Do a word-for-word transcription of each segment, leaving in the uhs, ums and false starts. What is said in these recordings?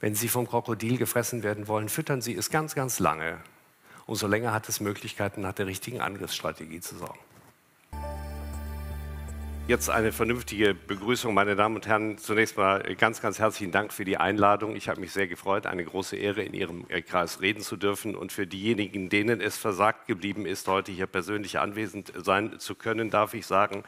Wenn Sie vom Krokodil gefressen werden wollen, füttern Sie es ganz, ganz lange. Umso länger hat es Möglichkeiten, nach der richtigen Angriffsstrategie zu sorgen. Jetzt eine vernünftige Begrüßung, meine Damen und Herren. Zunächst mal ganz, ganz herzlichen Dank für die Einladung. Ich habe mich sehr gefreut, eine große Ehre, in Ihrem Kreis reden zu dürfen. Und für diejenigen, denen es versagt geblieben ist, heute hier persönlich anwesend sein zu können, darf ich sagen,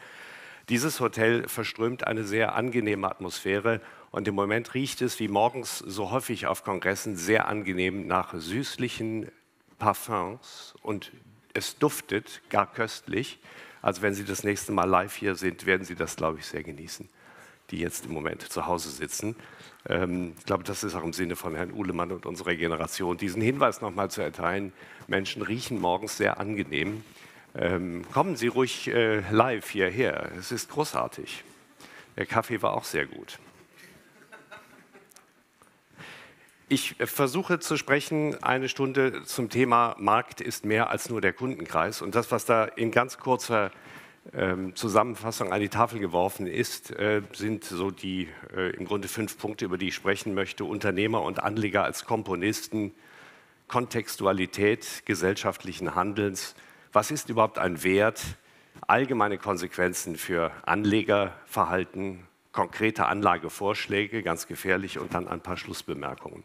dieses Hotel verströmt eine sehr angenehme Atmosphäre. Und im Moment riecht es, wie morgens so häufig auf Kongressen, sehr angenehm nach süßlichen Parfums. Und es duftet gar köstlich. Also wenn Sie das nächste Mal live hier sind, werden Sie das, glaube ich, sehr genießen, die jetzt im Moment zu Hause sitzen. Ähm, ich glaube, das ist auch im Sinne von Herrn Uhlemann und unserer Generation, diesen Hinweis nochmal zu erteilen. Menschen riechen morgens sehr angenehm. Ähm, kommen Sie ruhig äh, live hierher. Es ist großartig. Der Kaffee war auch sehr gut. Ich versuche zu sprechen, eine Stunde zum Thema Markt ist mehr als nur der Kundenkreis. Und das, was da in ganz kurzer ähm, Zusammenfassung an die Tafel geworfen ist, äh, sind so die äh, im Grunde fünf Punkte, über die ich sprechen möchte. Unternehmer und Anleger als Komponisten, Kontextualität gesellschaftlichen Handelns. Was ist überhaupt ein Wert? Allgemeine Konsequenzen für Anlegerverhalten, konkrete Anlagevorschläge, ganz gefährlich, und dann ein paar Schlussbemerkungen.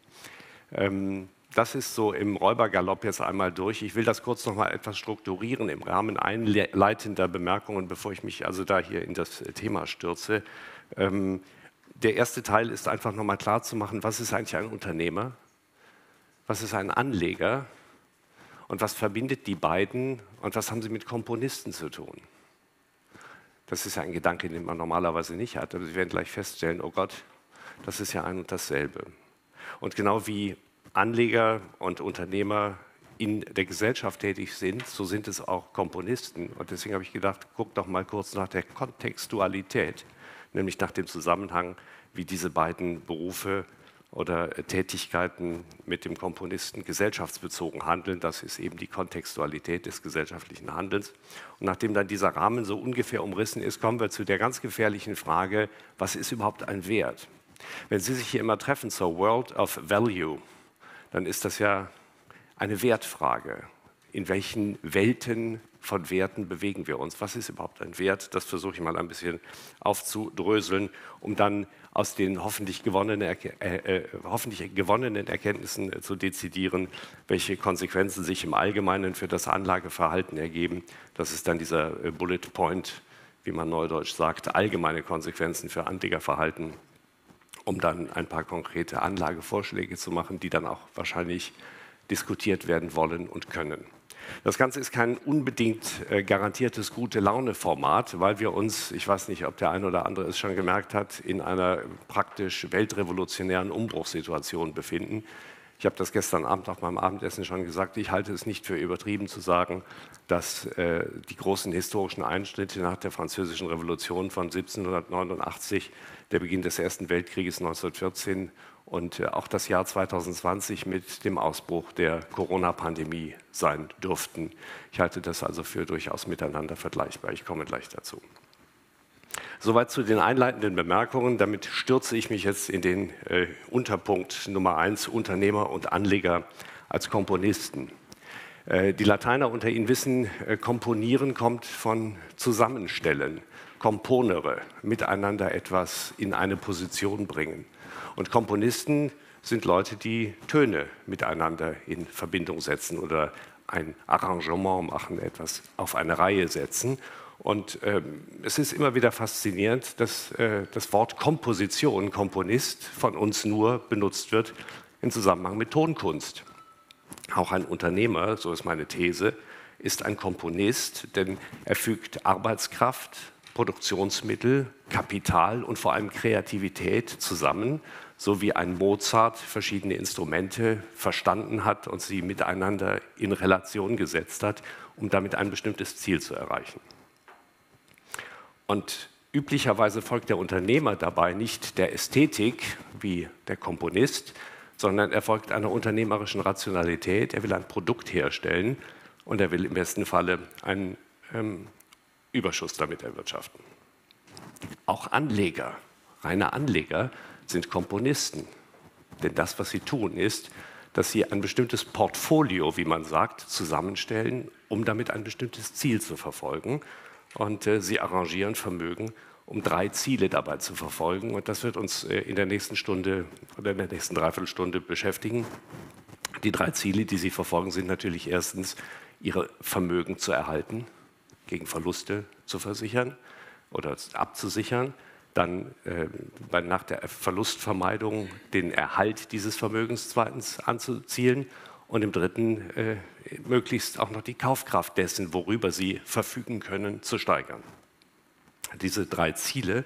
Ähm, das ist so im Räubergalopp jetzt einmal durch. Ich will das kurz noch mal etwas strukturieren im Rahmen einleitender Bemerkungen, bevor ich mich also da hier in das Thema stürze. Ähm, der erste Teil ist einfach noch mal klar zu machen, was ist eigentlich ein Unternehmer, was ist ein Anleger und was verbindet die beiden und was haben sie mit Komponisten zu tun. Das ist ja ein Gedanke, den man normalerweise nicht hat. Aber Sie werden gleich feststellen, oh Gott, das ist ja ein und dasselbe. Und genau wie Anleger und Unternehmer in der Gesellschaft tätig sind, so sind es auch Komponisten. Und deswegen habe ich gedacht, guck doch mal kurz nach der Kontextualität, nämlich nach dem Zusammenhang, wie diese beiden Berufe oder Tätigkeiten mit dem Komponisten gesellschaftsbezogen handeln. Das ist eben die Kontextualität des gesellschaftlichen Handelns. Und nachdem dann dieser Rahmen so ungefähr umrissen ist, kommen wir zu der ganz gefährlichen Frage, was ist überhaupt ein Wert? Wenn Sie sich hier immer treffen zur World of Value, dann ist das ja eine Wertfrage. In welchen Welten von Werten bewegen wir uns? Was ist überhaupt ein Wert? Das versuche ich mal ein bisschen aufzudröseln, um dann aus den hoffentlich gewonnenen, äh, hoffentlich gewonnenen Erkenntnissen zu dezidieren, welche Konsequenzen sich im Allgemeinen für das Anlageverhalten ergeben. Das ist dann dieser Bullet Point, wie man neudeutsch sagt, allgemeine Konsequenzen für Anlegerverhalten, um dann ein paar konkrete Anlagevorschläge zu machen, die dann auch wahrscheinlich diskutiert werden wollen und können. Das Ganze ist kein unbedingt äh, garantiertes Gute-Laune-Format, weil wir uns, ich weiß nicht, ob der eine oder andere es schon gemerkt hat, in einer praktisch weltrevolutionären Umbruchssituation befinden. Ich habe das gestern Abend nach meinem Abendessen schon gesagt, ich halte es nicht für übertrieben zu sagen, dass äh, die großen historischen Einschnitte nach der Französischen Revolution von siebzehnhundertneunundachtzig, der Beginn des Ersten Weltkrieges neunzehnhundertvierzehn und auch das Jahr zweitausendzwanzig mit dem Ausbruch der Corona-Pandemie sein dürften. Ich halte das also für durchaus miteinander vergleichbar. Ich komme gleich dazu. Soweit zu den einleitenden Bemerkungen. Damit stürze ich mich jetzt in den äh, Unterpunkt Nummer eins, Unternehmer und Anleger als Komponisten. Äh, die Lateiner unter Ihnen wissen, äh, komponieren kommt von zusammenstellen, componere, miteinander etwas in eine Position bringen. Und Komponisten sind Leute, die Töne miteinander in Verbindung setzen oder ein Arrangement machen, etwas auf eine Reihe setzen. Und ähm, es ist immer wieder faszinierend, dass äh, das Wort Komposition, Komponist, von uns nur benutzt wird im Zusammenhang mit Tonkunst. Auch ein Unternehmer, so ist meine These, ist ein Komponist, denn er fügt Arbeitskraft, Produktionsmittel, Kapital und vor allem Kreativität zusammen, so wie ein Mozart verschiedene Instrumente verstanden hat und sie miteinander in Relation gesetzt hat, um damit ein bestimmtes Ziel zu erreichen. Und üblicherweise folgt der Unternehmer dabei nicht der Ästhetik wie der Komponist, sondern er folgt einer unternehmerischen Rationalität. Er will ein Produkt herstellen und er will im besten Falle einen ähm, Überschuss damit erwirtschaften. Auch Anleger, reine Anleger, sind Komponisten. Denn das, was sie tun, ist, dass sie ein bestimmtes Portfolio, wie man sagt, zusammenstellen, um damit ein bestimmtes Ziel zu verfolgen. Und äh, sie arrangieren Vermögen, um drei Ziele dabei zu verfolgen. Und das wird uns äh, in der nächsten Stunde oder in der nächsten Dreiviertelstunde beschäftigen. Die drei Ziele, die sie verfolgen, sind natürlich erstens, ihre Vermögen zu erhalten, gegen Verluste zu versichern oder abzusichern. Dann äh, bei, nach der Verlustvermeidung den Erhalt dieses Vermögens zweitens anzuzielen und im dritten äh, möglichst auch noch die Kaufkraft dessen, worüber sie verfügen können, zu steigern. Diese drei Ziele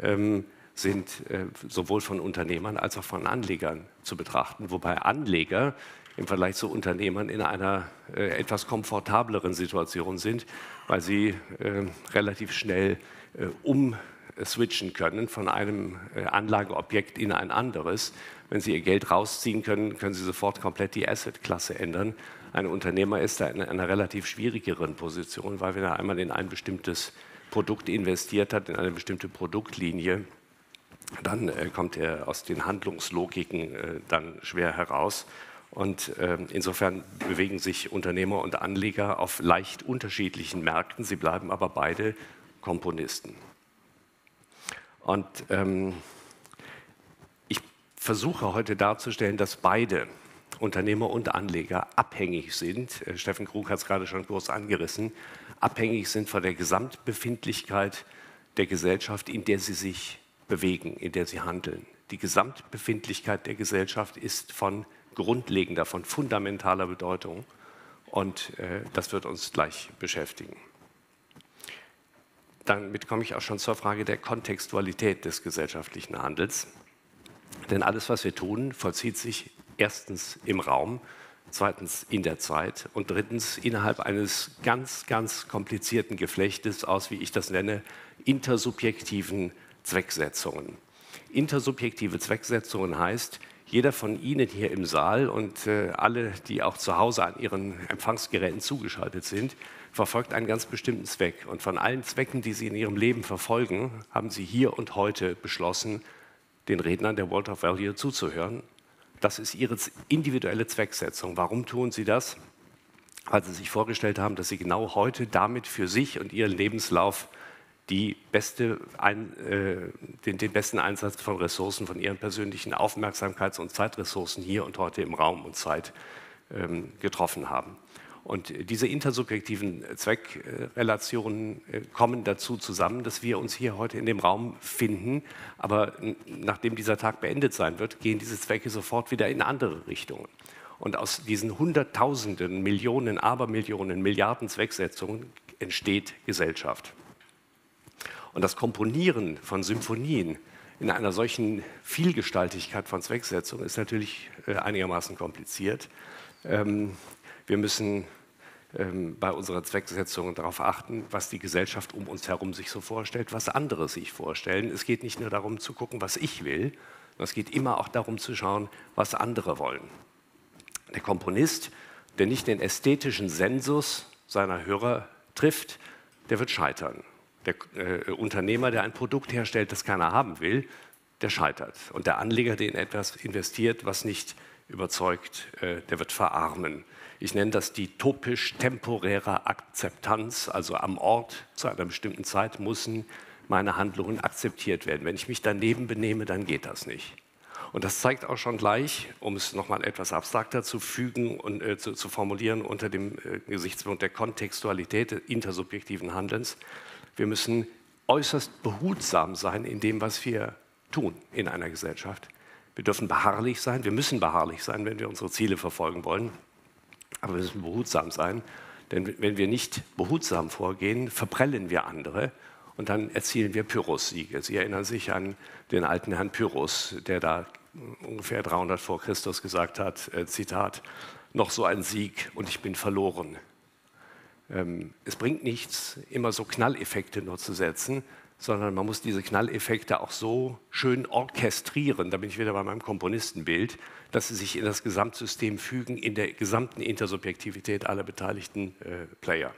ähm, sind äh, sowohl von Unternehmern als auch von Anlegern zu betrachten, wobei Anleger im Vergleich zu Unternehmern in einer äh, etwas komfortableren Situation sind, weil sie äh, relativ schnell äh, um switchen können von einem Anlageobjekt in ein anderes. Wenn Sie Ihr Geld rausziehen können, können Sie sofort komplett die Assetklasse ändern. Ein Unternehmer ist da in einer relativ schwierigeren Position, weil wenn er einmal in ein bestimmtes Produkt investiert hat, in eine bestimmte Produktlinie, dann äh, kommt er aus den Handlungslogiken äh, dann schwer heraus. Und äh, insofern bewegen sich Unternehmer und Anleger auf leicht unterschiedlichen Märkten. Sie bleiben aber beide Komponisten. Und ähm, ich versuche heute darzustellen, dass beide Unternehmer und Anleger abhängig sind, äh, Steffen Krug hat es gerade schon kurz angerissen, abhängig sind von der Gesamtbefindlichkeit der Gesellschaft, in der sie sich bewegen, in der sie handeln. Die Gesamtbefindlichkeit der Gesellschaft ist von grundlegender, von fundamentaler Bedeutung und äh, das wird uns gleich beschäftigen. Damit komme ich auch schon zur Frage der Kontextualität des gesellschaftlichen Handels. Denn alles, was wir tun, vollzieht sich erstens im Raum, zweitens in der Zeit und drittens innerhalb eines ganz, ganz komplizierten Geflechtes aus, wie ich das nenne, intersubjektiven Zwecksetzungen. Intersubjektive Zwecksetzungen heißt, jeder von Ihnen hier im Saal und äh, alle, die auch zu Hause an Ihren Empfangsgeräten zugeschaltet sind, verfolgt einen ganz bestimmten Zweck. Und von allen Zwecken, die Sie in Ihrem Leben verfolgen, haben Sie hier und heute beschlossen, den Rednern der World of Value zuzuhören. Das ist Ihre individuelle Zwecksetzung. Warum tun Sie das? Weil Sie sich vorgestellt haben, dass Sie genau heute damit für sich und Ihren Lebenslauf die beste, ein, äh, den, den besten Einsatz von Ressourcen, von Ihren persönlichen Aufmerksamkeits- und Zeitressourcen hier und heute im Raum und Zeit ähm, getroffen haben. Und diese intersubjektiven Zweckrelationen kommen dazu zusammen, dass wir uns hier heute in dem Raum finden. Aber nachdem dieser Tag beendet sein wird, gehen diese Zwecke sofort wieder in andere Richtungen. Und aus diesen Hunderttausenden, Millionen, Abermillionen, Milliarden Zwecksetzungen entsteht Gesellschaft. Und das Komponieren von Symphonien in einer solchen Vielgestaltigkeit von Zwecksetzungen ist natürlich einigermaßen kompliziert. Wir müssen bei unserer Zwecksetzung darauf achten, was die Gesellschaft um uns herum sich so vorstellt, was andere sich vorstellen. Es geht nicht nur darum zu gucken, was ich will, sondern es geht immer auch darum zu schauen, was andere wollen. Der Komponist, der nicht den ästhetischen Sensus seiner Hörer trifft, der wird scheitern. Der äh, Unternehmer, der ein Produkt herstellt, das keiner haben will, der scheitert. Und der Anleger, der in etwas investiert, was nicht überzeugt, äh, der wird verarmen. Ich nenne das die topisch-temporäre Akzeptanz, also am Ort zu einer bestimmten Zeit müssen meine Handlungen akzeptiert werden. Wenn ich mich daneben benehme, dann geht das nicht. Und das zeigt auch schon gleich, um es nochmal etwas abstrakter zu fügen und äh, zu, zu formulieren unter dem äh, Gesichtspunkt der Kontextualität des intersubjektiven Handelns, wir müssen äußerst behutsam sein in dem, was wir tun in einer Gesellschaft. Wir dürfen beharrlich sein, wir müssen beharrlich sein, wenn wir unsere Ziele verfolgen wollen. Aber wir müssen behutsam sein, denn wenn wir nicht behutsam vorgehen, verprellen wir andere und dann erzielen wir Pyrrhus-Siege. Sie erinnern sich an den alten Herrn Pyrrhus, der da ungefähr dreihundert vor Christus gesagt hat, äh, Zitat, noch so ein Sieg und ich bin verloren. Ähm, es bringt nichts, immer so Knalleffekte nur zu setzen, sondern man muss diese Knalleffekte auch so schön orchestrieren, da bin ich wieder bei meinem Komponistenbild, dass sie sich in das Gesamtsystem fügen, in der gesamten Intersubjektivität aller beteiligten äh, Player.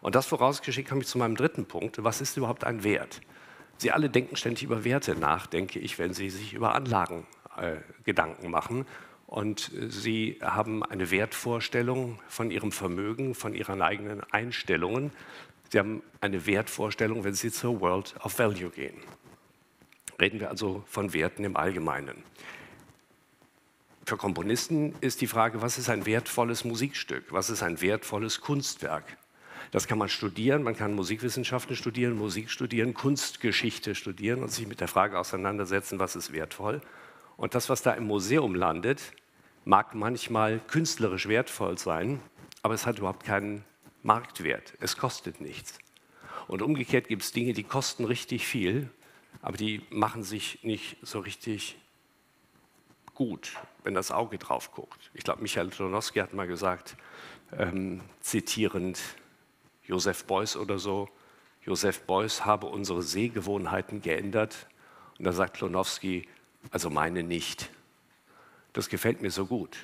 Und das vorausgeschickt komme ich zu meinem dritten Punkt. Was ist überhaupt ein Wert? Sie alle denken ständig über Werte nach, denke ich, wenn Sie sich über Anlagen äh, Gedanken machen. Und sie haben eine Wertvorstellung von ihrem Vermögen, von ihren eigenen Einstellungen. Sie haben eine Wertvorstellung, wenn sie zur World of Value gehen. Reden wir also von Werten im Allgemeinen. Für Komponisten ist die Frage, was ist ein wertvolles Musikstück? Was ist ein wertvolles Kunstwerk? Das kann man studieren, man kann Musikwissenschaften studieren, Musik studieren, Kunstgeschichte studieren und sich mit der Frage auseinandersetzen, was ist wertvoll. Und das, was da im Museum landet, mag manchmal künstlerisch wertvoll sein, aber es hat überhaupt keinen Marktwert. Es kostet nichts. Und umgekehrt gibt es Dinge, die kosten richtig viel, aber die machen sich nicht so richtig gut, wenn das Auge drauf guckt. Ich glaube, Michael Klonowski hat mal gesagt, ähm, zitierend Josef Beuys oder so, Josef Beuys habe unsere Sehgewohnheiten geändert. Und da sagt Klonowski, also meine nicht. Das gefällt mir so gut,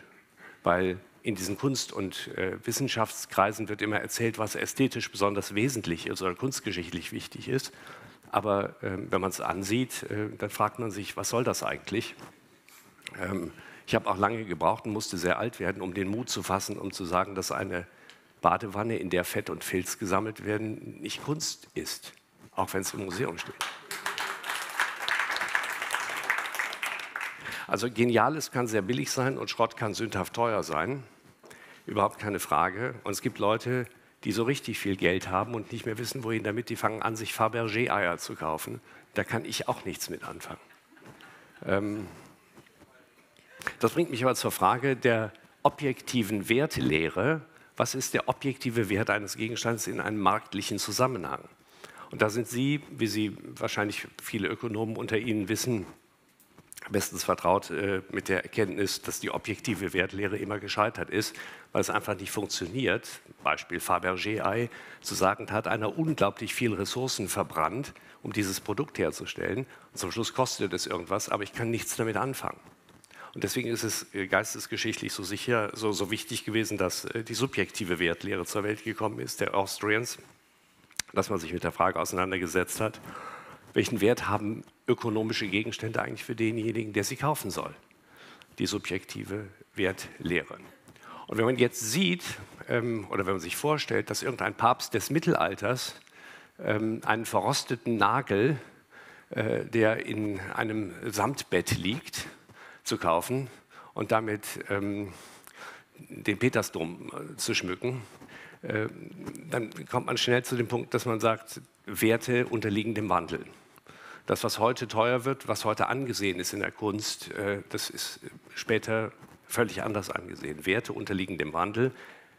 weil in diesen Kunst- und äh, Wissenschaftskreisen wird immer erzählt, was ästhetisch besonders wesentlich ist oder kunstgeschichtlich wichtig ist. Aber äh, wenn man es ansieht, äh, dann fragt man sich, was soll das eigentlich? Ähm, ich habe auch lange gebraucht und musste sehr alt werden, um den Mut zu fassen, um zu sagen, dass eine Badewanne, in der Fett und Filz gesammelt werden, nicht Kunst ist, auch wenn es im Museum steht. Also Geniales kann sehr billig sein und Schrott kann sündhaft teuer sein, überhaupt keine Frage. Und es gibt Leute, die so richtig viel Geld haben und nicht mehr wissen, wohin damit, die fangen an, sich Fabergé-Eier zu kaufen. Da kann ich auch nichts mit anfangen. Ähm das bringt mich aber zur Frage der objektiven Wertlehre. Was ist der objektive Wert eines Gegenstandes in einem marktlichen Zusammenhang? Und da sind Sie, wie Sie wahrscheinlich viele Ökonomen unter Ihnen wissen, bestens vertraut äh, mit der Erkenntnis, dass die objektive Wertlehre immer gescheitert ist, weil es einfach nicht funktioniert. Beispiel Fabergé-Ei, zu sagen, da hat einer unglaublich viel Ressourcen verbrannt, um dieses Produkt herzustellen. Und zum Schluss kostet es irgendwas, aber ich kann nichts damit anfangen. Und deswegen ist es geistesgeschichtlich so sicher, so, so wichtig gewesen, dass die subjektive Wertlehre zur Welt gekommen ist, der Austrians, dass man sich mit der Frage auseinandergesetzt hat, welchen Wert haben ökonomische Gegenstände eigentlich für denjenigen, der sie kaufen soll? Die subjektive Wertlehre. Und wenn man jetzt sieht, ähm, oder wenn man sich vorstellt, dass irgendein Papst des Mittelalters ähm, einen verrosteten Nagel, äh, der in einem Samtbett liegt, zu kaufen und damit ähm, den Petersdom zu schmücken, äh, dann kommt man schnell zu dem Punkt, dass man sagt, Werte unterliegen dem Wandel. Das, was heute teuer wird, was heute angesehen ist in der Kunst, äh, das ist später völlig anders angesehen. Werte unterliegen dem Wandel,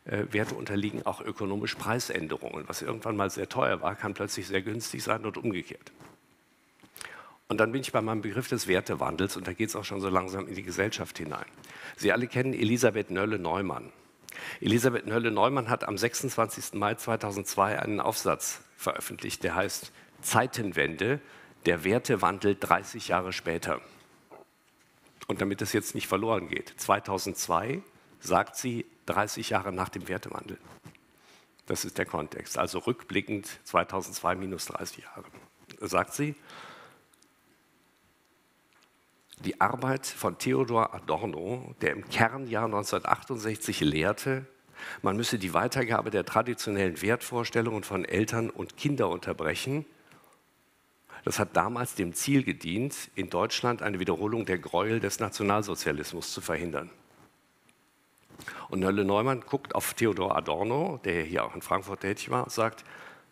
äh, Werte unterliegen auch ökonomisch Preisänderungen. Was irgendwann mal sehr teuer war, kann plötzlich sehr günstig sein und umgekehrt. Und dann bin ich bei meinem Begriff des Wertewandels und da geht es auch schon so langsam in die Gesellschaft hinein. Sie alle kennen Elisabeth Nölle-Neumann. Elisabeth Nölle-Neumann hat am sechsundzwanzigsten Mai zweitausendzwei einen Aufsatz veröffentlicht, der heißt Zeitenwende, der Wertewandel dreißig Jahre später. Und damit das jetzt nicht verloren geht, zweitausendzwei sagt sie dreißig Jahre nach dem Wertewandel. Das ist der Kontext, also rückblickend zweitausendzwei minus dreißig Jahre, sagt sie. Die Arbeit von Theodor Adorno, der im Kernjahr neunzehnhundertachtundsechzig lehrte, man müsse die Weitergabe der traditionellen Wertvorstellungen von Eltern und Kindern unterbrechen. Das hat damals dem Ziel gedient, in Deutschland eine Wiederholung der Gräuel des Nationalsozialismus zu verhindern. Und Nölle-Neumann guckt auf Theodor Adorno, der hier auch in Frankfurt tätig war, und sagt,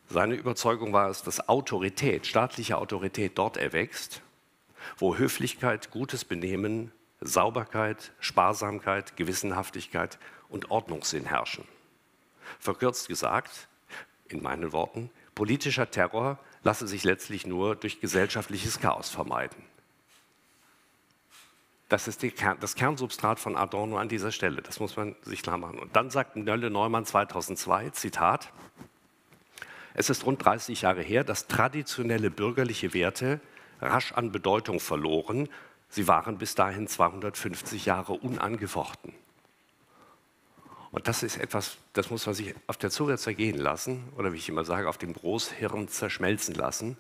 seine Überzeugung war es, dass Autorität, staatliche Autorität dort erwächst, wo Höflichkeit, gutes Benehmen, Sauberkeit, Sparsamkeit, Gewissenhaftigkeit und Ordnungssinn herrschen. Verkürzt gesagt, in meinen Worten, politischer Terror lasse sich letztlich nur durch gesellschaftliches Chaos vermeiden. Das ist die Kern, das Kernsubstrat von Adorno an dieser Stelle, das muss man sich klar machen. Und dann sagt Nölle-Neumann zweitausendzwei, Zitat, es ist rund dreißig Jahre her, dass traditionelle bürgerliche Werte rasch an Bedeutung verloren. Sie waren bis dahin zweihundertfünfzig Jahre unangefochten. Und das ist etwas, das muss man sich auf der Zunge zergehen lassen, oder wie ich immer sage, auf dem Großhirn zerschmelzen lassen,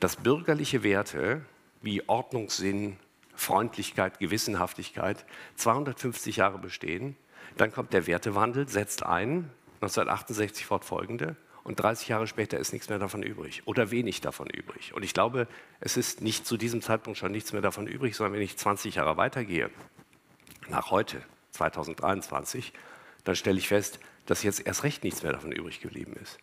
dass bürgerliche Werte wie Ordnungssinn, Freundlichkeit, Gewissenhaftigkeit zweihundertfünfzig Jahre bestehen. Dann kommt der Wertewandel, setzt ein, neunzehnhundertachtundsechzig fortfolgende, und dreißig Jahre später ist nichts mehr davon übrig oder wenig davon übrig. Und ich glaube, es ist nicht zu diesem Zeitpunkt schon nichts mehr davon übrig, sondern wenn ich zwanzig Jahre weitergehe, nach heute, zweitausenddreiundzwanzig, dann stelle ich fest, dass jetzt erst recht nichts mehr davon übrig geblieben ist.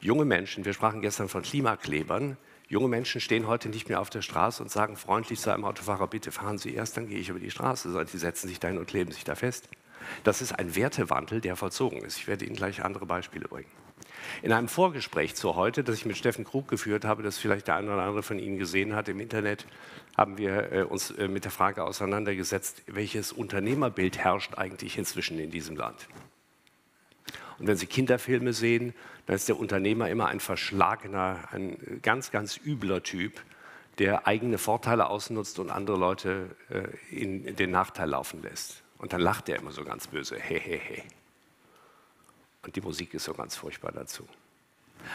Junge Menschen, wir sprachen gestern von Klimaklebern, junge Menschen stehen heute nicht mehr auf der Straße und sagen freundlich zu einem Autofahrer, bitte fahren Sie erst, dann gehe ich über die Straße, sondern die setzen sich dahin und kleben sich da fest. Das ist ein Wertewandel, der vollzogen ist. Ich werde Ihnen gleich andere Beispiele bringen. In einem Vorgespräch zu heute, das ich mit Steffen Krug geführt habe, das vielleicht der eine oder andere von Ihnen gesehen hat im Internet, haben wir äh, uns äh, mit der Frage auseinandergesetzt, welches Unternehmerbild herrscht eigentlich inzwischen in diesem Land. Und wenn Sie Kinderfilme sehen, dann ist der Unternehmer immer ein verschlagener, ein ganz, ganz übler Typ, der eigene Vorteile ausnutzt und andere Leute äh, in, in den Nachteil laufen lässt. Und dann lacht er immer so ganz böse, hehehe. Und die Musik ist so ganz furchtbar dazu.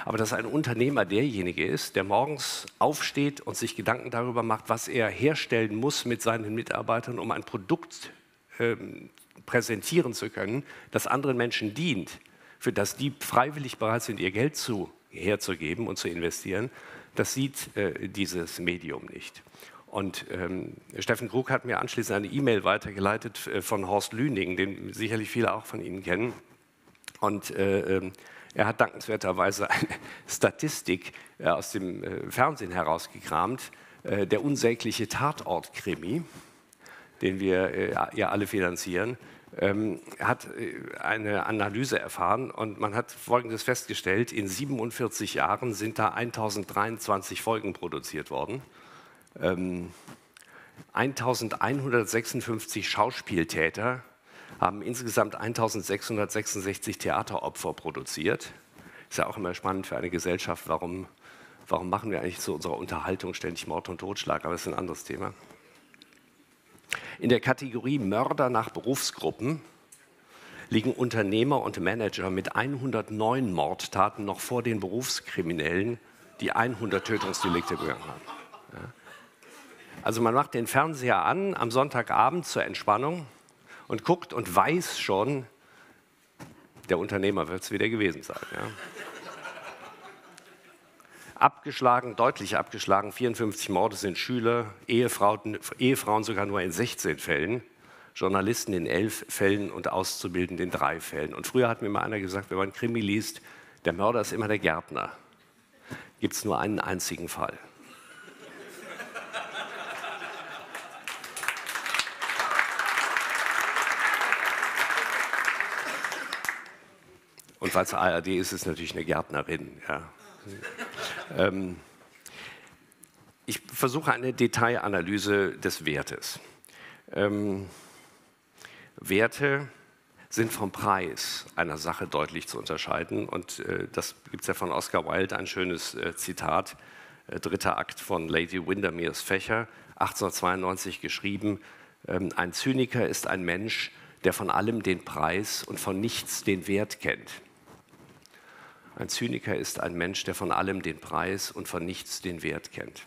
Aber dass ein Unternehmer derjenige ist, der morgens aufsteht und sich Gedanken darüber macht, was er herstellen muss mit seinen Mitarbeitern, um ein Produkt ähm, präsentieren zu können, das anderen Menschen dient, für das die freiwillig bereit sind, ihr Geld zu, herzugeben und zu investieren, das sieht äh, dieses Medium nicht. Und ähm, Steffen Krug hat mir anschließend eine E-Mail weitergeleitet äh, von Horst Lüning, den sicherlich viele auch von Ihnen kennen. Und äh, äh, er hat dankenswerterweise eine Statistik äh, aus dem äh, Fernsehen herausgekramt, äh, der unsägliche Tatort-Krimi, den wir äh, ja alle finanzieren, ähm, hat äh, eine Analyse erfahren und man hat Folgendes festgestellt, in siebenundvierzig Jahren sind da eintausenddreiundzwanzig Folgen produziert worden. Ähm, eintausendeinhundertsechsundfünfzig Schauspieltäter haben insgesamt eintausendsechshundertsechsundsechzig Theateropfer produziert. Ist ja auch immer spannend für eine Gesellschaft, warum, warum machen wir eigentlich zu unserer Unterhaltung ständig Mord und Totschlag, aber das ist ein anderes Thema. In der Kategorie Mörder nach Berufsgruppen liegen Unternehmer und Manager mit hundertneun Mordtaten noch vor den Berufskriminellen, die hundert Tötungsdelikte begangen haben. Ja. Also man macht den Fernseher an am Sonntagabend zur Entspannung und guckt und weiß schon, der Unternehmer wird es wieder gewesen sein. Ja. Abgeschlagen, deutlich abgeschlagen, vierundfünfzig Morde sind Schüler, Ehefrauen, Ehefrauen sogar nur in sechzehn Fällen, Journalisten in elf Fällen und Auszubildende in drei Fällen. Und früher hat mir mal einer gesagt, wenn man Krimi liest, der Mörder ist immer der Gärtner. Gibt es nur einen einzigen Fall. Und weil es A R D ist, ist es natürlich eine Gärtnerin. Ja. ähm, ich versuche eine Detailanalyse des Wertes. Ähm, Werte sind vom Preis einer Sache deutlich zu unterscheiden. Und äh, das gibt es ja von Oscar Wilde, ein schönes äh, Zitat, äh, dritter Akt von Lady Windermere's Fächer, achtzehnhundertzweiundneunzig geschrieben, ähm, ein Zyniker ist ein Mensch, der von allem den Preis und von nichts den Wert kennt. Ein Zyniker ist ein Mensch, der von allem den Preis und von nichts den Wert kennt.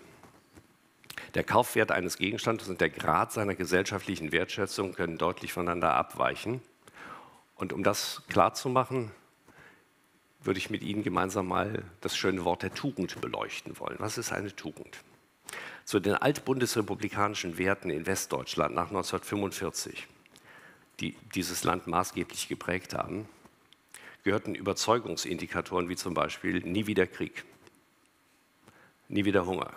Der Kaufwert eines Gegenstandes und der Grad seiner gesellschaftlichen Wertschätzung können deutlich voneinander abweichen. Und um das klarzumachen, würde ich mit Ihnen gemeinsam mal das schöne Wort der Tugend beleuchten wollen. Was ist eine Tugend? Zu den altbundesrepublikanischen Werten in Westdeutschland nach neunzehnhundertfünfundvierzig, die dieses Land maßgeblich geprägt haben, gehörten Überzeugungsindikatoren wie zum Beispiel nie wieder Krieg, nie wieder Hunger,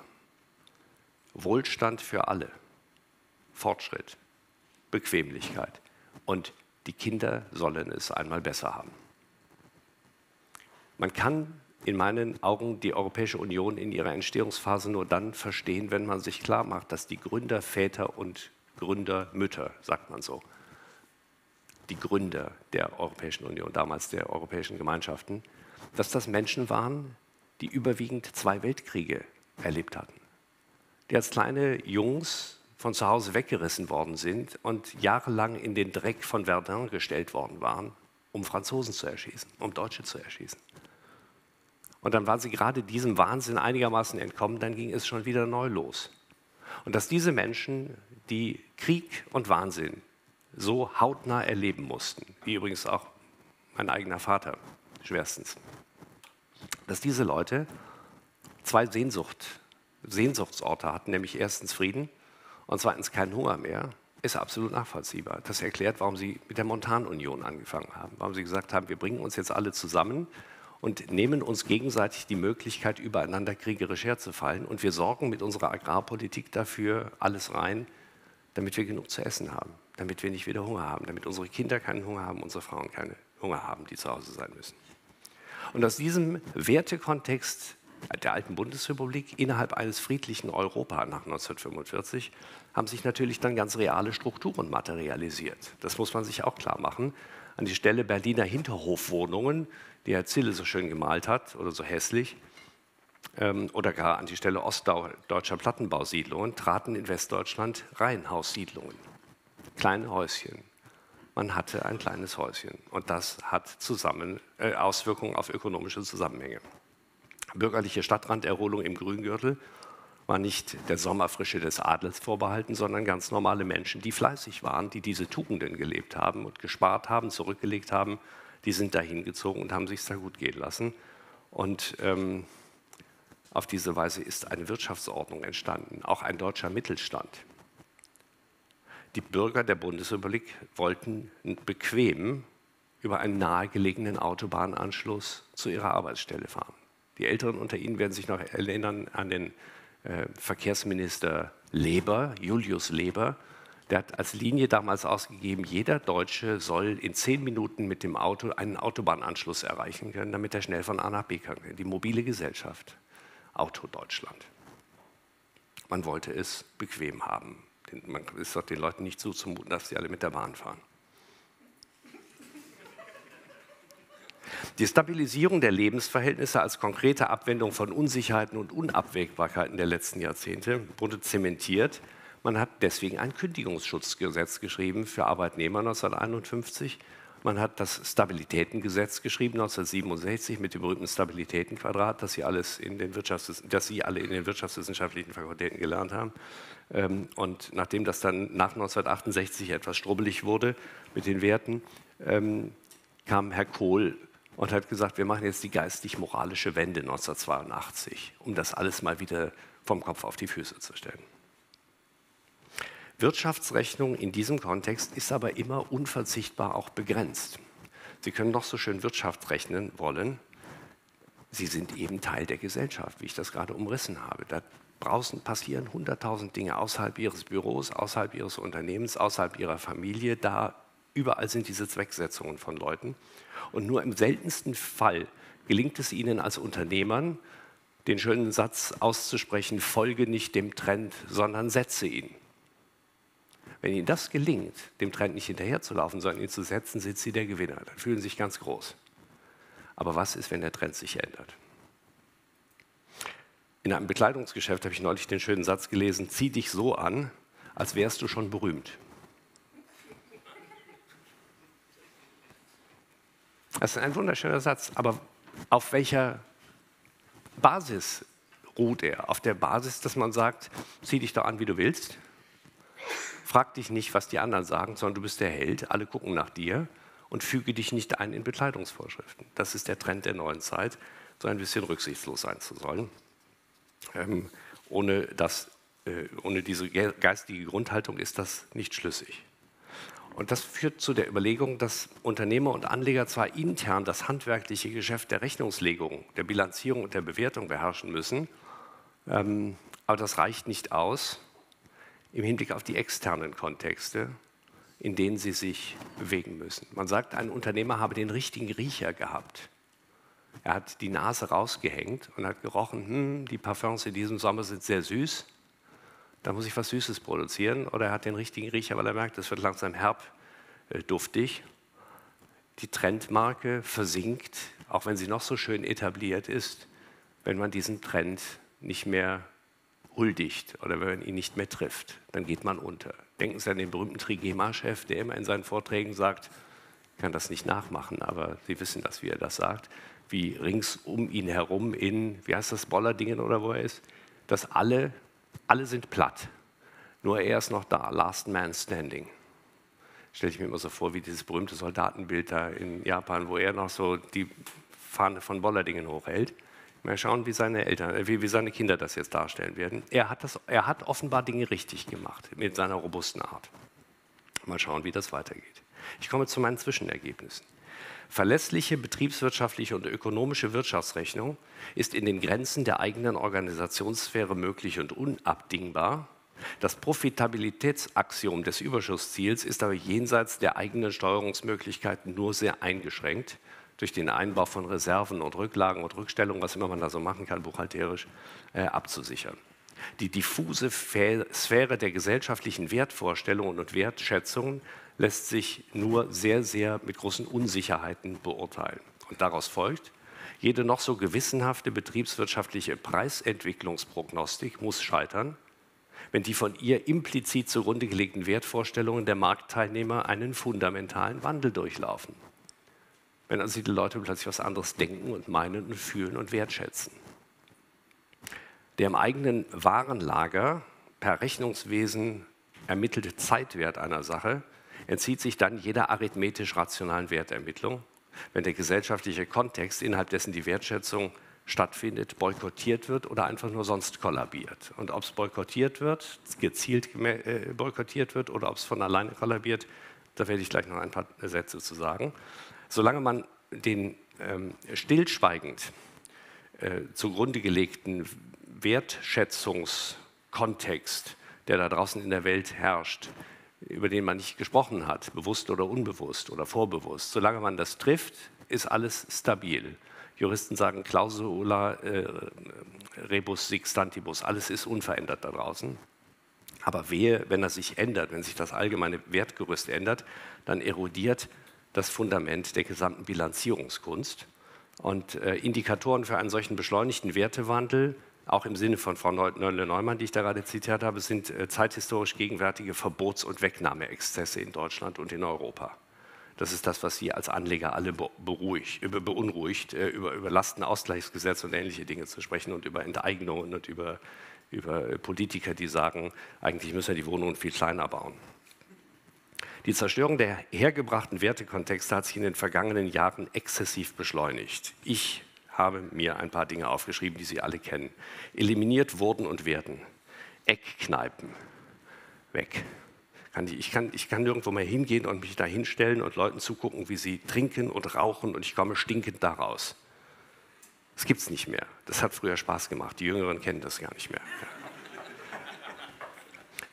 Wohlstand für alle, Fortschritt, Bequemlichkeit und die Kinder sollen es einmal besser haben. Man kann in meinen Augen die Europäische Union in ihrer Entstehungsphase nur dann verstehen, wenn man sich klar macht, dass die Gründerväter und Gründermütter, sagt man so, die Gründer der Europäischen Union, damals der Europäischen Gemeinschaften, dass das Menschen waren, die überwiegend zwei Weltkriege erlebt hatten, die als kleine Jungs von zu Hause weggerissen worden sind und jahrelang in den Dreck von Verdun gestellt worden waren, um Franzosen zu erschießen, um Deutsche zu erschießen. Und dann waren sie gerade diesem Wahnsinn einigermaßen entkommen, dann ging es schon wieder neu los. Und dass diese Menschen, die Krieg und Wahnsinn so hautnah erleben mussten, wie übrigens auch mein eigener Vater schwerstens, dass diese Leute zwei Sehnsucht, Sehnsuchtsorte hatten, nämlich erstens Frieden und zweitens keinen Hunger mehr, ist absolut nachvollziehbar. Das erklärt, warum sie mit der Montanunion angefangen haben, warum sie gesagt haben, wir bringen uns jetzt alle zusammen und nehmen uns gegenseitig die Möglichkeit, übereinander kriegerisch herzufallen, und wir sorgen mit unserer Agrarpolitik dafür alles rein, damit wir genug zu essen haben, damit wir nicht wieder Hunger haben, damit unsere Kinder keinen Hunger haben, unsere Frauen keinen Hunger haben, die zu Hause sein müssen. Und aus diesem Wertekontext der alten Bundesrepublik innerhalb eines friedlichen Europa nach neunzehnhundertfünfundvierzig haben sich natürlich dann ganz reale Strukturen materialisiert. Das muss man sich auch klar machen. An die Stelle Berliner Hinterhofwohnungen, die Herr Zille so schön gemalt hat oder so hässlich, ähm, oder gar an die Stelle ostdeutscher Plattenbausiedlungen traten in Westdeutschland Reihenhaussiedlungen. Kleine Häuschen. Man hatte ein kleines Häuschen. Und das hat zusammen, äh, Auswirkungen auf ökonomische Zusammenhänge. Bürgerliche Stadtranderholung im Grüngürtel war nicht der Sommerfrische des Adels vorbehalten, sondern ganz normale Menschen, die fleißig waren, die diese Tugenden gelebt haben und gespart haben, zurückgelegt haben, die sind da hingezogen und haben sich da gut gehen lassen. Und ähm, auf diese Weise ist eine Wirtschaftsordnung entstanden, auch ein deutscher Mittelstand. Die Bürger der Bundesrepublik wollten bequem über einen nahegelegenen Autobahnanschluss zu ihrer Arbeitsstelle fahren. Die Älteren unter Ihnen werden sich noch erinnern an den äh, Verkehrsminister Leber, Julius Leber. Der hat als Linie damals ausgegeben, jeder Deutsche soll in zehn Minuten mit dem Auto einen Autobahnanschluss erreichen können, damit er schnell von A nach B kann. Die mobile Gesellschaft, Auto Deutschland. Man wollte es bequem haben. Man ist doch den Leuten nicht zuzumuten, dass sie alle mit der Bahn fahren. Die Stabilisierung der Lebensverhältnisse als konkrete Abwendung von Unsicherheiten und Unabwägbarkeiten der letzten Jahrzehnte wurde zementiert. Man hat deswegen ein Kündigungsschutzgesetz geschrieben für Arbeitnehmer neunzehnhunderteinundfünfzig. Man hat das Stabilitätengesetz geschrieben neunzehnhundertsiebenundsechzig mit dem berühmten Stabilitätenquadrat, das Sie, alles in den das Sie alle in den wirtschaftswissenschaftlichen Fakultäten gelernt haben. Und nachdem das dann nach neunzehnhundertachtundsechzig etwas strubbelig wurde mit den Werten, kam Herr Kohl und hat gesagt, wir machen jetzt die geistig-moralische Wende neunzehnhundertzweiundachtzig, um das alles mal wieder vom Kopf auf die Füße zu stellen. Wirtschaftsrechnung in diesem Kontext ist aber immer unverzichtbar auch begrenzt. Sie können noch so schön Wirtschaft rechnen wollen, Sie sind eben Teil der Gesellschaft, wie ich das gerade umrissen habe. Da draußen passieren hunderttausend Dinge außerhalb Ihres Büros, außerhalb Ihres Unternehmens, außerhalb Ihrer Familie, da überall sind diese Zwecksetzungen von Leuten. Und nur im seltensten Fall gelingt es Ihnen als Unternehmern, den schönen Satz auszusprechen, folge nicht dem Trend, sondern setze ihn. Wenn Ihnen das gelingt, dem Trend nicht hinterherzulaufen, sondern ihn zu setzen, sind Sie der Gewinner. Dann fühlen Sie sich ganz groß. Aber was ist, wenn der Trend sich ändert? In einem Bekleidungsgeschäft habe ich neulich den schönen Satz gelesen, zieh dich so an, als wärst du schon berühmt. Das ist ein wunderschöner Satz, aber auf welcher Basis ruht er? Auf der Basis, dass man sagt, zieh dich doch an, wie du willst. Frag dich nicht, was die anderen sagen, sondern du bist der Held, alle gucken nach dir und füge dich nicht ein in Bekleidungsvorschriften. Das ist der Trend der neuen Zeit, so ein bisschen rücksichtslos sein zu sollen, ähm, ohne, das, äh, ohne diese geistige Grundhaltung ist das nicht schlüssig. Und das führt zu der Überlegung, dass Unternehmer und Anleger zwar intern das handwerkliche Geschäft der Rechnungslegung, der Bilanzierung und der Bewertung beherrschen müssen, ähm, aber das reicht nicht aus im Hinblick auf die externen Kontexte, in denen sie sich bewegen müssen. Man sagt, ein Unternehmer habe den richtigen Riecher gehabt. Er hat die Nase rausgehängt und hat gerochen, hm, die Parfums in diesem Sommer sind sehr süß. Da muss ich was Süßes produzieren, oder er hat den richtigen Riecher, weil er merkt, es wird langsam herb, äh, duftig. Die Trendmarke versinkt, auch wenn sie noch so schön etabliert ist, wenn man diesem Trend nicht mehr huldigt oder wenn man ihn nicht mehr trifft, dann geht man unter. Denken Sie an den berühmten Trigema-Chef, der immer in seinen Vorträgen sagt, ich kann das nicht nachmachen, aber Sie wissen das, wie er das sagt, wie rings um ihn herum in, wie heißt das, Bollerdingen oder wo er ist, dass alle... Alle sind platt, Nur er ist noch da, Last Man Standing. Stelle ich mir immer so vor, wie dieses berühmte Soldatenbild da in Japan, wo er noch so die Fahne von Bollardingen hochhält. Mal schauen, wie seine Eltern, wie, wie seine Kinder das jetzt darstellen werden. Er hat, das, er hat offenbar Dinge richtig gemacht mit seiner robusten Art. Mal schauen, wie das weitergeht. Ich komme zu meinen Zwischenergebnissen. Verlässliche betriebswirtschaftliche und ökonomische Wirtschaftsrechnung ist in den Grenzen der eigenen Organisationssphäre möglich und unabdingbar. Das Profitabilitätsaxiom des Überschussziels ist aber jenseits der eigenen Steuerungsmöglichkeiten nur sehr eingeschränkt durch den Einbau von Reserven und Rücklagen und Rückstellungen, was immer man da so machen kann, buchhalterisch äh, abzusichern. Die diffuse Sphäre der gesellschaftlichen Wertvorstellungen und Wertschätzungen lässt sich nur sehr, sehr mit großen Unsicherheiten beurteilen. Und daraus folgt, jede noch so gewissenhafte betriebswirtschaftliche Preisentwicklungsprognostik muss scheitern, wenn die von ihr implizit zugrunde gelegten Wertvorstellungen der Marktteilnehmer einen fundamentalen Wandel durchlaufen. Wenn also die Leute plötzlich was anderes denken und meinen und fühlen und wertschätzen. Der im eigenen Warenlager per Rechnungswesen ermittelte Zeitwert einer Sache entzieht sich dann jeder arithmetisch rationalen Wertermittlung, wenn der gesellschaftliche Kontext, innerhalb dessen die Wertschätzung stattfindet, boykottiert wird oder einfach nur sonst kollabiert. Und ob es boykottiert wird, gezielt boykottiert wird oder ob es von alleine kollabiert, da werde ich gleich noch ein paar Sätze zu sagen. Solange man den ähm, stillschweigend äh, zugrunde gelegten Wertschätzungskontext, der da draußen in der Welt herrscht, über den man nicht gesprochen hat, bewusst oder unbewusst oder vorbewusst, solange man das trifft, ist alles stabil. Juristen sagen Clausula äh, rebus sic stantibus, alles ist unverändert da draußen. Aber wehe, wenn das sich ändert, wenn sich das allgemeine Wertgerüst ändert, dann erodiert das Fundament der gesamten Bilanzierungskunst. Und äh, Indikatoren für einen solchen beschleunigten Wertewandel, auch im Sinne von Frau Nölle-Neumann, die ich da gerade zitiert habe, sind äh, zeithistorisch gegenwärtige Verbots- und Wegnahmeexzesse in Deutschland und in Europa. Das ist das, was Sie als Anleger alle beruhigt, beunruhigt, über, über Lastenausgleichsgesetz und ähnliche Dinge zu sprechen und über Enteignungen und über, über Politiker, die sagen, eigentlich müssen wir die Wohnungen viel kleiner bauen. Die Zerstörung der hergebrachten Wertekontexte hat sich in den vergangenen Jahren exzessiv beschleunigt. Ich habe mir ein paar Dinge aufgeschrieben, die Sie alle kennen. Eliminiert wurden und werden. Eckkneipen. Weg. Ich kann, ich kann nirgendwo mehr hingehen und mich da hinstellen und Leuten zugucken, wie sie trinken und rauchen und ich komme stinkend da raus. Das gibt es nicht mehr. Das hat früher Spaß gemacht. Die Jüngeren kennen das gar nicht mehr.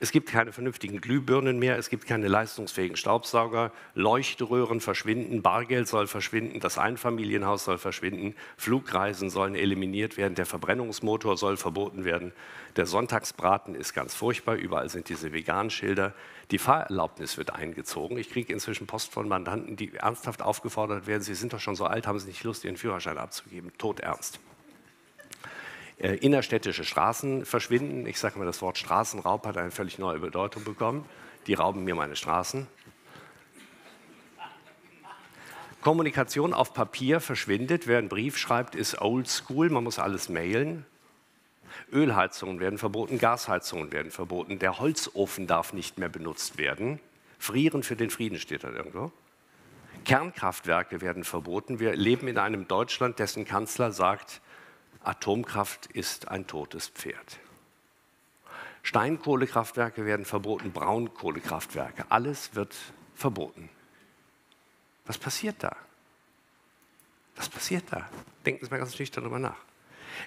Es gibt keine vernünftigen Glühbirnen mehr, es gibt keine leistungsfähigen Staubsauger, Leuchtröhren verschwinden, Bargeld soll verschwinden, das Einfamilienhaus soll verschwinden, Flugreisen sollen eliminiert werden, der Verbrennungsmotor soll verboten werden, der Sonntagsbraten ist ganz furchtbar, überall sind diese veganen Schilder, die Fahrerlaubnis wird eingezogen. Ich kriege inzwischen Post von Mandanten, die ernsthaft aufgefordert werden, sie sind doch schon so alt, haben sie nicht Lust, ihren Führerschein abzugeben, todernst. Innerstädtische Straßen verschwinden. Ich sage mal, das Wort Straßenraub hat eine völlig neue Bedeutung bekommen. Die rauben mir meine Straßen. Kommunikation auf Papier verschwindet. Wer einen Brief schreibt, ist oldschool. Man muss alles mailen. Ölheizungen werden verboten, Gasheizungen werden verboten. Der Holzofen darf nicht mehr benutzt werden. Frieren für den Frieden steht da irgendwo. Kernkraftwerke werden verboten. Wir leben in einem Deutschland, dessen Kanzler sagt, Atomkraft ist ein totes Pferd. Steinkohlekraftwerke werden verboten, Braunkohlekraftwerke. Alles wird verboten. Was passiert da? Was passiert da? Denken Sie mal ganz nüchtern darüber nach.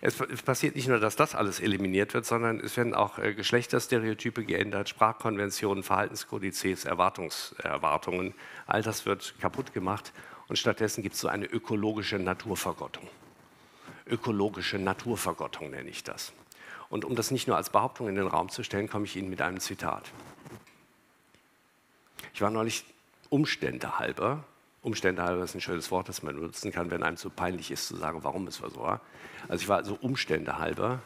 Es passiert nicht nur, dass das alles eliminiert wird, sondern es werden auch Geschlechterstereotype geändert, Sprachkonventionen, Verhaltenskodizes, Erwartungs- Erwartungen. All das wird kaputt gemacht und stattdessen gibt es so eine ökologische Naturvergottung. Ökologische Naturvergottung nenne ich das. Und um das nicht nur als Behauptung in den Raum zu stellen, komme ich Ihnen mit einem Zitat. Ich war neulich Umstände halber, Umstände halber ist ein schönes Wort, das man benutzen kann, wenn einem zu peinlich ist, zu sagen, warum es war so. Also ich war so Umstände halber,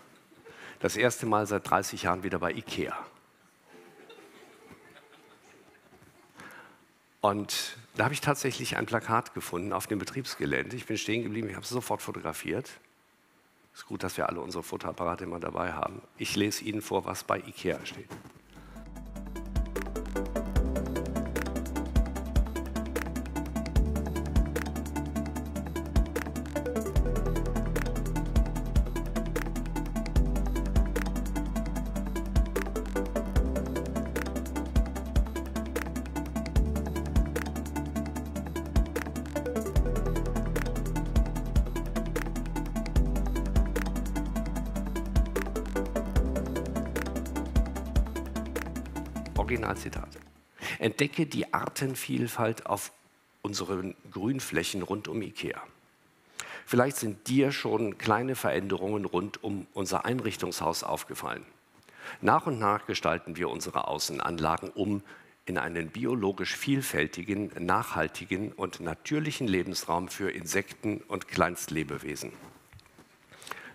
das erste Mal seit dreißig Jahren wieder bei IKEA. Und da habe ich tatsächlich ein Plakat gefunden auf dem Betriebsgelände. Ich bin stehen geblieben, ich habe es sofort fotografiert. Es ist gut, dass wir alle unsere Fotoapparate immer dabei haben. Ich lese Ihnen vor, was bei IKEA steht. Originalzitat. Entdecke die Artenvielfalt auf unseren Grünflächen rund um IKEA. Vielleicht sind dir schon kleine Veränderungen rund um unser Einrichtungshaus aufgefallen. Nach und nach gestalten wir unsere Außenanlagen um in einen biologisch vielfältigen, nachhaltigen und natürlichen Lebensraum für Insekten und Kleinstlebewesen.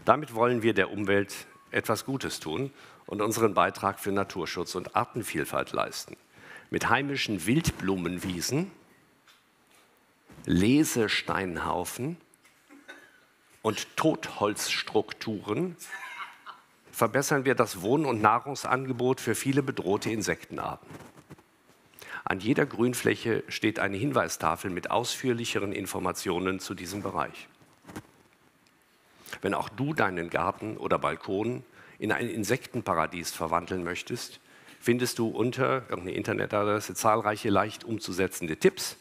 Damit wollen wir der Umwelt etwas Gutes tun und unseren Beitrag für Naturschutz und Artenvielfalt leisten. Mit heimischen Wildblumenwiesen, Lesesteinhaufen und Totholzstrukturen verbessern wir das Wohn- und Nahrungsangebot für viele bedrohte Insektenarten. An jeder Grünfläche steht eine Hinweistafel mit ausführlicheren Informationen zu diesem Bereich. Wenn auch du deinen Garten oder Balkon in ein Insektenparadies verwandeln möchtest, findest du unter irgendeiner Internetadresse zahlreiche leicht umzusetzende Tipps.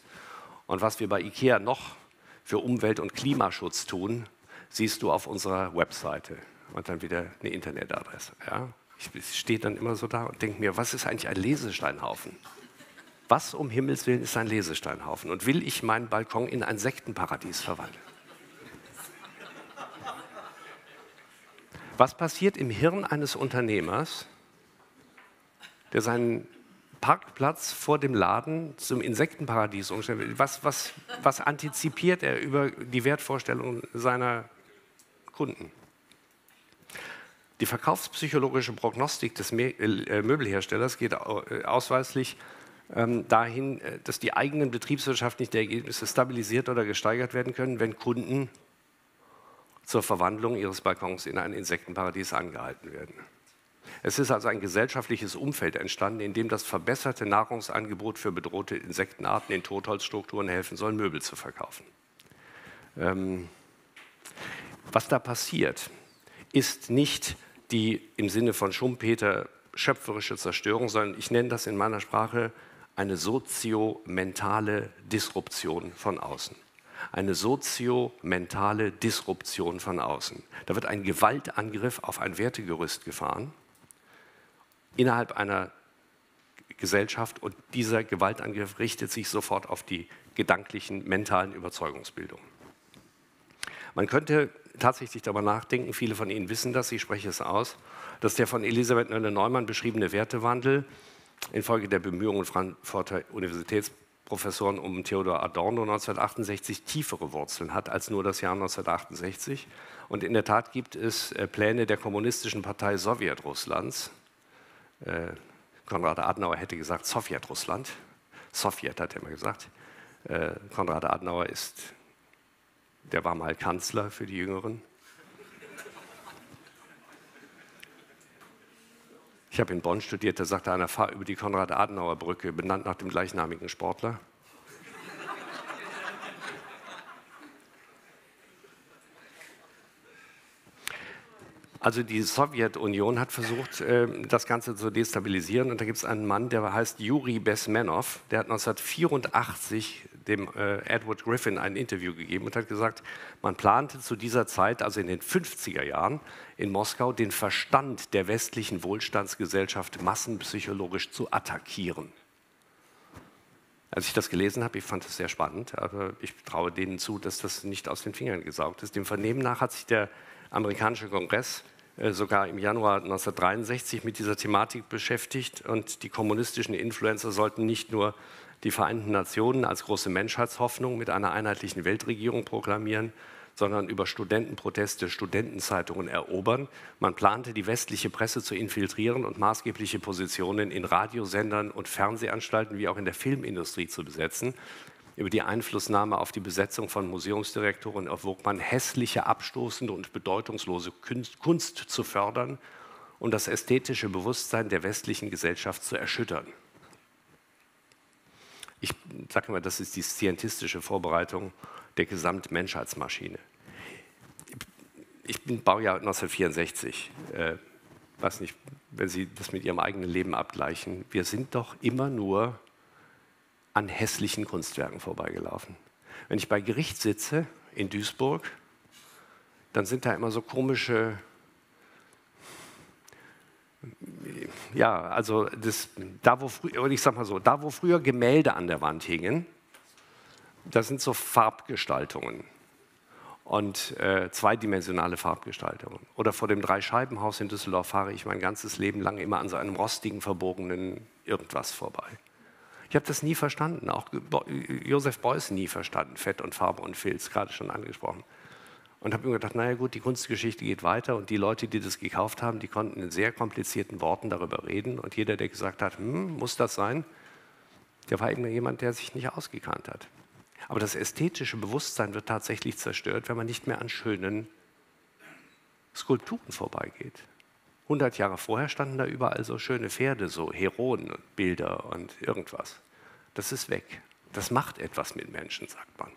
Und was wir bei IKEA noch für Umwelt- und Klimaschutz tun, siehst du auf unserer Webseite. Und dann wieder eine Internetadresse. Ja? Ich stehe dann immer so da und denke mir, was ist eigentlich ein Lesesteinhaufen? Was um Himmels Willen ist ein Lesesteinhaufen? Und will ich meinen Balkon in ein Insektenparadies verwandeln? Was passiert im Hirn eines Unternehmers, der seinen Parkplatz vor dem Laden zum Insektenparadies umstellen will? Was, was, was antizipiert er über die Wertvorstellungen seiner Kunden? Die verkaufspsychologische Prognostik des Möbelherstellers geht ausweislich dahin, dass die eigenen betriebswirtschaftlichen Ergebnisse stabilisiert oder gesteigert werden können, wenn Kunden zur Verwandlung ihres Balkons in ein Insektenparadies angehalten werden. Es ist also ein gesellschaftliches Umfeld entstanden, in dem das verbesserte Nahrungsangebot für bedrohte Insektenarten in Totholzstrukturen helfen soll, Möbel zu verkaufen. Ähm, was da passiert, ist nicht die im Sinne von Schumpeter schöpferische Zerstörung, sondern ich nenne das in meiner Sprache eine soziomentale Disruption von außen. Eine soziomentale Disruption von außen. Da wird ein Gewaltangriff auf ein Wertegerüst gefahren, innerhalb einer Gesellschaft, und dieser Gewaltangriff richtet sich sofort auf die gedanklichen, mentalen Überzeugungsbildung. Man könnte tatsächlich darüber nachdenken, viele von Ihnen wissen das, ich spreche es aus, dass der von Elisabeth Nölle-Neumann beschriebene Wertewandel infolge der Bemühungen Frankfurter Universitätsprofessoren um Theodor Adorno neunzehnhundertachtundsechzig tiefere Wurzeln hat als nur das Jahr neunzehnhundertachtundsechzig. Und in der Tat gibt es Pläne der Kommunistischen Partei Sowjetrusslands. Konrad Adenauer hätte gesagt Sowjetrussland. Sowjet hat er immer gesagt. Konrad Adenauer ist, der war mal Kanzler für die Jüngeren. Ich habe in Bonn studiert, da sagte einer, fahr über die Konrad-Adenauer-Brücke, benannt nach dem gleichnamigen Sportler. Also die Sowjetunion hat versucht, das Ganze zu destabilisieren. Und da gibt es einen Mann, der heißt Juri Besmenow. Der hat neunzehnhundertvierundachtzig dem Edward Griffin ein Interview gegeben und hat gesagt, man plante zu dieser Zeit, also in den fünfziger Jahren, in Moskau den Verstand der westlichen Wohlstandsgesellschaft massenpsychologisch zu attackieren. Als ich das gelesen habe, ich fand das sehr spannend, aber ich traue denen zu, dass das nicht aus den Fingern gesaugt ist. Dem Vernehmen nach hat sich der amerikanische Kongress äh, sogar im Januar neunzehnhundertdreiundsechzig mit dieser Thematik beschäftigt, und die kommunistischen Influencer sollten nicht nur die Vereinten Nationen als große Menschheitshoffnung mit einer einheitlichen Weltregierung proklamieren, sondern über Studentenproteste Studentenzeitungen erobern. Man plante, die westliche Presse zu infiltrieren und maßgebliche Positionen in Radiosendern und Fernsehanstalten wie auch in der Filmindustrie zu besetzen. Über die Einflussnahme auf die Besetzung von Museumsdirektoren erwog man, hässliche, abstoßende und bedeutungslose Kunst zu fördern und das ästhetische Bewusstsein der westlichen Gesellschaft zu erschüttern. Ich sage mal, das ist die scientistische Vorbereitung der Gesamtmenschheitsmaschine. Ich bin Baujahr neunzehnhundertvierundsechzig. Äh, weiß nicht, wenn Sie das mit Ihrem eigenen Leben abgleichen. Wir sind doch immer nur an hässlichen Kunstwerken vorbeigelaufen. Wenn ich bei Gericht sitze in Duisburg, dann sind da immer so komische ja, also das, da, wo früher, ich sag mal so, da, wo früher Gemälde an der Wand hingen, das sind so Farbgestaltungen und äh, zweidimensionale Farbgestaltungen. Oder vor dem Dreischeibenhaus in Düsseldorf fahre ich mein ganzes Leben lang immer an so einem rostigen, verbogenen irgendwas vorbei. Ich habe das nie verstanden, auch Josef Beuys nie verstanden, Fett und Farbe und Filz, gerade schon angesprochen. Und habe mir gedacht, naja gut, die Kunstgeschichte geht weiter und die Leute, die das gekauft haben, die konnten in sehr komplizierten Worten darüber reden. Und jeder, der gesagt hat, hm, muss das sein, der war eben jemand, der sich nicht ausgekannt hat. Aber das ästhetische Bewusstsein wird tatsächlich zerstört, wenn man nicht mehr an schönen Skulpturen vorbeigeht. hundert Jahre vorher standen da überall so schöne Pferde, so Heroenbilder und irgendwas. Das ist weg. Das macht etwas mit Menschen, sagt man.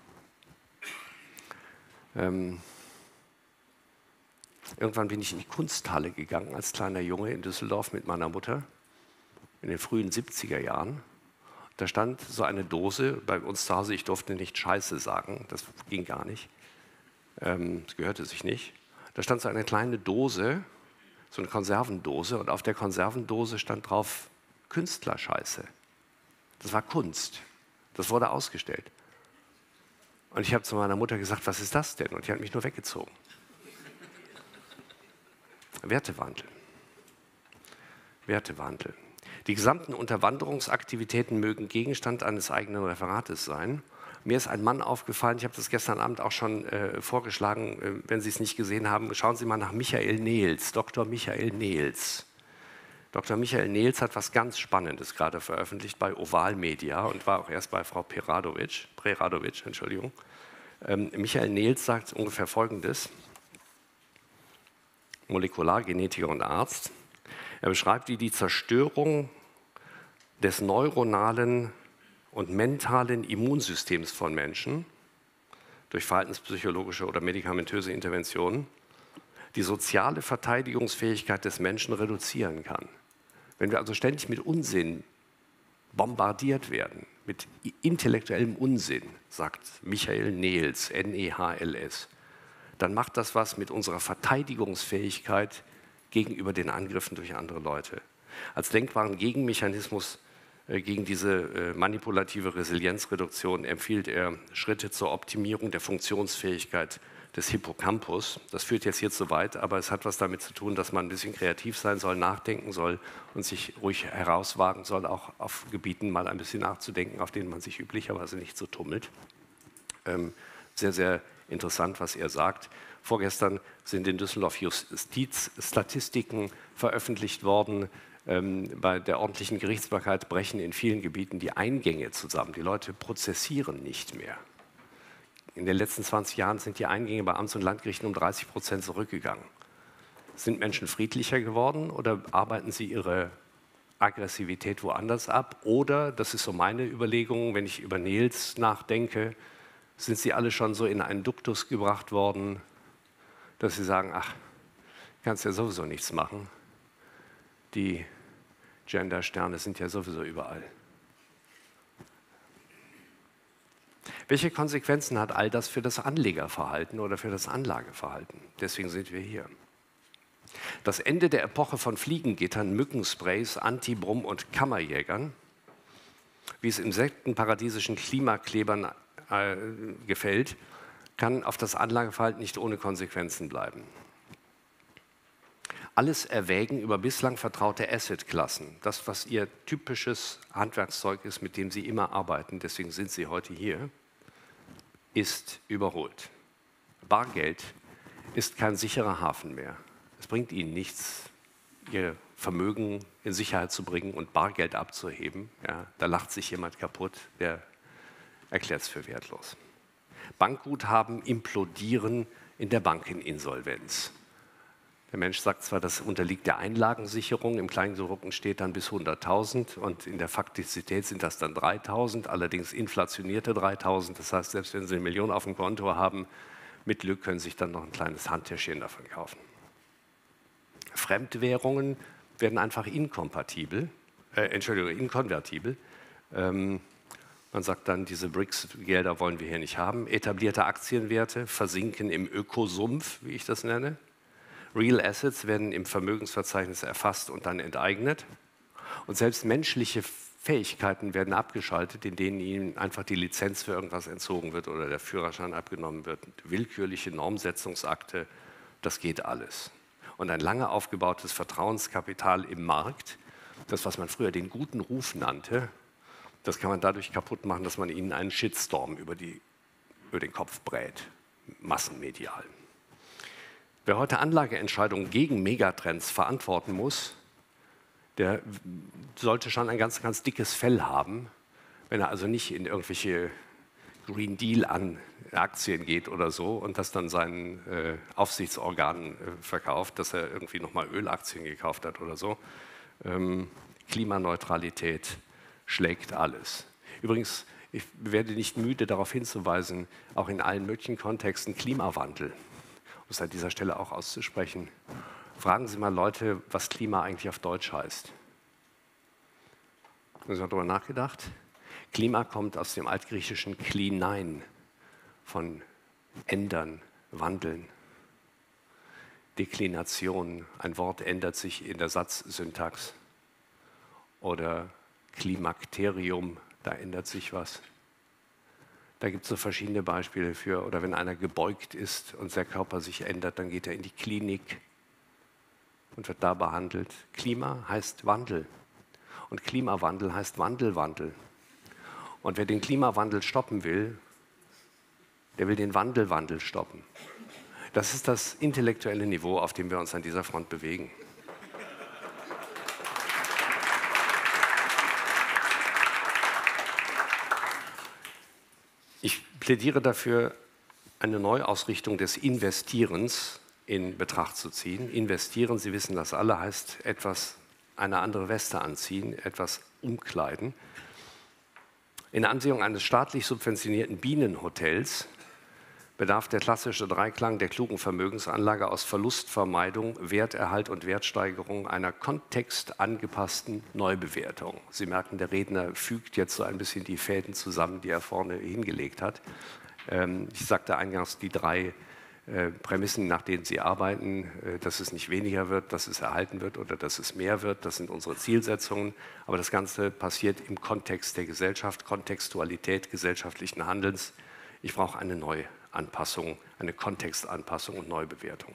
Ähm, irgendwann bin ich in die Kunsthalle gegangen, als kleiner Junge in Düsseldorf mit meiner Mutter, in den frühen siebziger Jahren. Da stand so eine Dose bei uns zu Hause, ich durfte nicht Scheiße sagen, das ging gar nicht, ähm, das gehörte sich nicht. Da stand so eine kleine Dose, so eine Konservendose, und auf der Konservendose stand drauf Künstlerscheiße. Das war Kunst. Das wurde ausgestellt. Und ich habe zu meiner Mutter gesagt, was ist das denn? Und die hat mich nur weggezogen. Wertewandel. Wertewandel. Die gesamten Unterwanderungsaktivitäten mögen Gegenstand eines eigenen Referates sein. Mir ist ein Mann aufgefallen, ich habe das gestern Abend auch schon äh, vorgeschlagen, äh, wenn Sie es nicht gesehen haben, schauen Sie mal nach Michael Nehls, Doktor Michael Nehls. Doktor Michael Nehls hat was ganz Spannendes gerade veröffentlicht bei Oval Media und war auch erst bei Frau Peradovic, Peradovic, Entschuldigung. Ähm, Michael Nehls sagt ungefähr Folgendes, Molekulargenetiker und Arzt. Er beschreibt, wie die Zerstörung des neuronalen und mentalen Immunsystems von Menschen durch verhaltenspsychologische oder medikamentöse Interventionen die soziale Verteidigungsfähigkeit des Menschen reduzieren kann. Wenn wir also ständig mit Unsinn bombardiert werden, mit intellektuellem Unsinn, sagt Michael Nehls, N E H L S, dann macht das was mit unserer Verteidigungsfähigkeit gegenüber den Angriffen durch andere Leute. Als denkbaren Gegenmechanismus gegen diese manipulative Resilienzreduktion empfiehlt er Schritte zur Optimierung der Funktionsfähigkeit des Hippocampus. Das führt jetzt hier zu weit, aber es hat was damit zu tun, dass man ein bisschen kreativ sein soll, nachdenken soll und sich ruhig herauswagen soll, auch auf Gebieten mal ein bisschen nachzudenken, auf denen man sich üblicherweise nicht so tummelt. Ähm, sehr, sehr interessant, was er sagt. Vorgestern sind in Düsseldorf Justizstatistiken veröffentlicht worden. Bei der ordentlichen Gerichtsbarkeit brechen in vielen Gebieten die Eingänge zusammen. Die Leute prozessieren nicht mehr. In den letzten zwanzig Jahren sind die Eingänge bei Amts- und Landgerichten um dreißig Prozent zurückgegangen. Sind Menschen friedlicher geworden oder arbeiten sie ihre Aggressivität woanders ab? Oder, das ist so meine Überlegung, wenn ich über Nehls nachdenke, sind sie alle schon so in einen Duktus gebracht worden, dass sie sagen, ach, kannst ja sowieso nichts machen. Die Gender-Sterne sind ja sowieso überall. Welche Konsequenzen hat all das für das Anlegerverhalten oder für das Anlageverhalten? Deswegen sind wir hier. Das Ende der Epoche von Fliegengittern, Mückensprays, Antibrumm- und Kammerjägern, wie es insektenparadiesischen Klimaklebern äh, gefällt, kann auf das Anlageverhalten nicht ohne Konsequenzen bleiben. Alles Erwägen über bislang vertraute Assetklassen, das, was ihr typisches Handwerkszeug ist, mit dem Sie immer arbeiten, deswegen sind Sie heute hier, ist überholt. Bargeld ist kein sicherer Hafen mehr. Es bringt Ihnen nichts, Ihr Vermögen in Sicherheit zu bringen und Bargeld abzuheben. Ja, da lacht sich jemand kaputt, der erklärt es für wertlos. Bankguthaben implodieren in der Bankeninsolvenz. Der Mensch sagt zwar, das unterliegt der Einlagensicherung, im Kleingedruckten steht dann bis hunderttausend und in der Faktizität sind das dann dreitausend, allerdings inflationierte dreitausend, das heißt, selbst wenn Sie eine Million auf dem Konto haben, mit Glück können Sie sich dann noch ein kleines Handtäschchen davon kaufen. Fremdwährungen werden einfach inkompatibel, äh, Entschuldigung, inkonvertibel. Ähm, man sagt dann, diese BRICS-Gelder wollen wir hier nicht haben. Etablierte Aktienwerte versinken im Ökosumpf, wie ich das nenne. Real Assets werden im Vermögensverzeichnis erfasst und dann enteignet. Und selbst menschliche Fähigkeiten werden abgeschaltet, in denen ihnen einfach die Lizenz für irgendwas entzogen wird oder der Führerschein abgenommen wird. Willkürliche Normsetzungsakte, das geht alles. Und ein lange aufgebautes Vertrauenskapital im Markt, das, was man früher den guten Ruf nannte, das kann man dadurch kaputt machen, dass man ihnen einen Shitstorm über, die, über den Kopf brät, massenmedial. Wer heute Anlageentscheidungen gegen Megatrends verantworten muss, der sollte schon ein ganz, ganz dickes Fell haben, wenn er also nicht in irgendwelche Green Deal-Aktien geht oder so und das dann seinen äh, Aufsichtsorganen äh, verkauft, dass er irgendwie nochmal Ölaktien gekauft hat oder so. Ähm, Klimaneutralität schlägt alles. Übrigens, ich werde nicht müde, darauf hinzuweisen, auch in allen möglichen Kontexten Klimawandel, um es an dieser Stelle auch auszusprechen. Fragen Sie mal Leute, was Klima eigentlich auf Deutsch heißt. Haben Sie mal darüber nachgedacht? Klima kommt aus dem altgriechischen klinein, von ändern, wandeln. Deklination, ein Wort ändert sich in der Satzsyntax. Oder Klimakterium, da ändert sich was. Da gibt es so verschiedene Beispiele für. Oder wenn einer gebeugt ist und der Körper sich ändert, dann geht er in die Klinik und wird da behandelt. Klima heißt Wandel. Und Klimawandel heißt Wandelwandel. Und wer den Klimawandel stoppen will, der will den Wandelwandel stoppen. Das ist das intellektuelle Niveau, auf dem wir uns an dieser Front bewegen. Ich plädiere dafür, eine Neuausrichtung des Investierens in Betracht zu ziehen. Investieren, Sie wissen das alle, heißt etwas, eine andere Weste anziehen, etwas umkleiden. In Ansehung eines staatlich subventionierten Bienenhotels bedarf der klassische Dreiklang der klugen Vermögensanlage aus Verlustvermeidung, Werterhalt und Wertsteigerung einer kontextangepassten Neubewertung. Sie merken, der Redner fügt jetzt so ein bisschen die Fäden zusammen, die er vorne hingelegt hat. Ich sagte eingangs, die drei Prämissen, nach denen Sie arbeiten, dass es nicht weniger wird, dass es erhalten wird oder dass es mehr wird, das sind unsere Zielsetzungen. Aber das Ganze passiert im Kontext der Gesellschaft, Kontextualität gesellschaftlichen Handelns. Ich brauche eine neue Anpassung, eine Kontextanpassung und Neubewertung.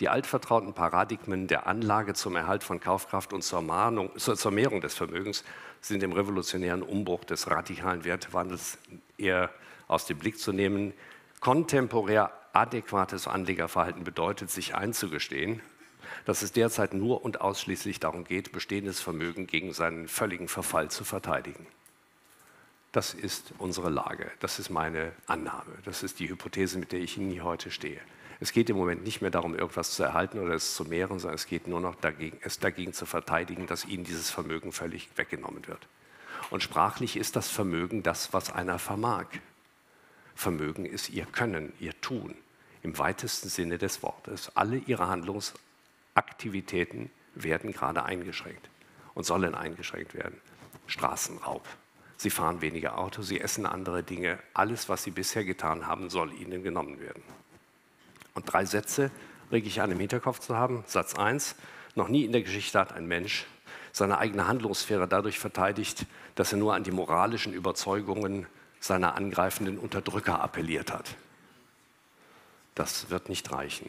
Die altvertrauten Paradigmen der Anlage zum Erhalt von Kaufkraft und zur, Mahnung, zur Mehrung des Vermögens sind im revolutionären Umbruch des radikalen Wertewandels eher aus dem Blick zu nehmen. Kontemporär adäquates Anlegerverhalten bedeutet, sich einzugestehen, dass es derzeit nur und ausschließlich darum geht, bestehendes Vermögen gegen seinen völligen Verfall zu verteidigen. Das ist unsere Lage, das ist meine Annahme, das ist die Hypothese, mit der ich Ihnen hier heute stehe. Es geht im Moment nicht mehr darum, irgendwas zu erhalten oder es zu mehren, sondern es geht nur noch dagegen, es dagegen zu verteidigen, dass Ihnen dieses Vermögen völlig weggenommen wird. Und sprachlich ist das Vermögen das, was einer vermag. Vermögen ist Ihr Können, Ihr Tun, im weitesten Sinne des Wortes. Alle Ihre Handlungsaktivitäten werden gerade eingeschränkt und sollen eingeschränkt werden. Straßenraub. Sie fahren weniger Auto, Sie essen andere Dinge. Alles, was Sie bisher getan haben, soll Ihnen genommen werden. Und drei Sätze rege ich an, im Hinterkopf zu haben. Satz eins. Noch nie in der Geschichte hat ein Mensch seine eigene Handlungssphäre dadurch verteidigt, dass er nur an die moralischen Überzeugungen seiner angreifenden Unterdrücker appelliert hat. Das wird nicht reichen.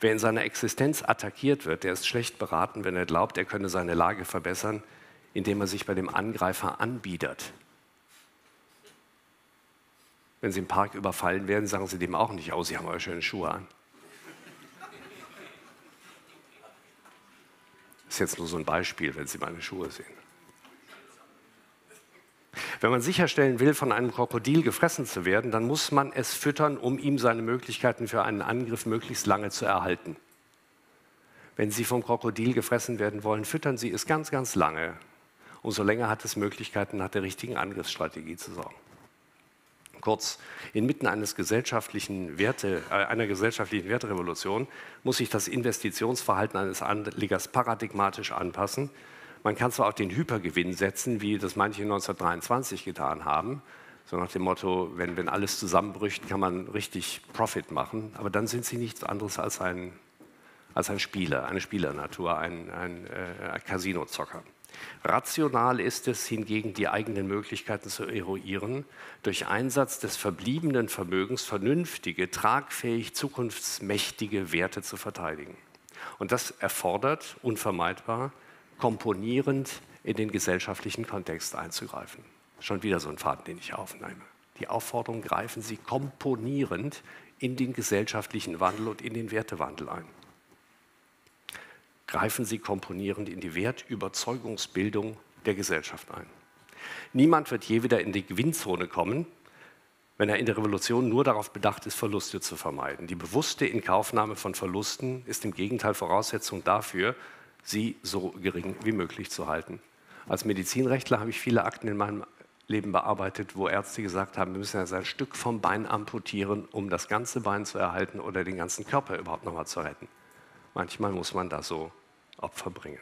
Wer in seiner Existenz attackiert wird, der ist schlecht beraten, wenn er glaubt, er könne seine Lage verbessern, indem er sich bei dem Angreifer anbiedert. Wenn Sie im Park überfallen werden, sagen Sie dem auch nicht, oh, Sie haben eure schönen Schuhe an. Das ist jetzt nur so ein Beispiel, wenn Sie meine Schuhe sehen. Wenn man sicherstellen will, von einem Krokodil gefressen zu werden, dann muss man es füttern, um ihm seine Möglichkeiten für einen Angriff möglichst lange zu erhalten. Wenn Sie vom Krokodil gefressen werden wollen, füttern Sie es ganz, ganz lange. Umso länger hat es Möglichkeiten, nach der richtigen Angriffsstrategie zu sorgen. Kurz, inmitten eines gesellschaftlichen Werte, einer gesellschaftlichen Werterevolution muss sich das Investitionsverhalten eines Anlegers paradigmatisch anpassen. Man kann zwar auf den Hypergewinn setzen, wie das manche neunzehnhundertdreiundzwanzig getan haben, so nach dem Motto, wenn, wenn alles zusammenbricht, kann man richtig Profit machen, aber dann sind Sie nichts anderes als ein als ein Spieler, eine Spielernatur, ein, ein äh, Casinozocker. Rational ist es hingegen, die eigenen Möglichkeiten zu eruieren, durch Einsatz des verbliebenen Vermögens vernünftige, tragfähig, zukunftsmächtige Werte zu verteidigen. Und das erfordert unvermeidbar, komponierend in den gesellschaftlichen Kontext einzugreifen. Schon wieder so ein Faden, den ich aufnehme. Die Aufforderung, greifen Sie komponierend in den gesellschaftlichen Wandel und in den Wertewandel ein. Greifen Sie komponierend in die Wertüberzeugungsbildung der Gesellschaft ein. Niemand wird je wieder in die Gewinnzone kommen, wenn er in der Revolution nur darauf bedacht ist, Verluste zu vermeiden. Die bewusste Inkaufnahme von Verlusten ist im Gegenteil Voraussetzung dafür, sie so gering wie möglich zu halten. Als Medizinrechtler habe ich viele Akten in meinem Leben bearbeitet, wo Ärzte gesagt haben, wir müssen ja ein Stück vom Bein amputieren, um das ganze Bein zu erhalten oder den ganzen Körper überhaupt nochmal zu retten. Manchmal muss man da so Opfer bringen.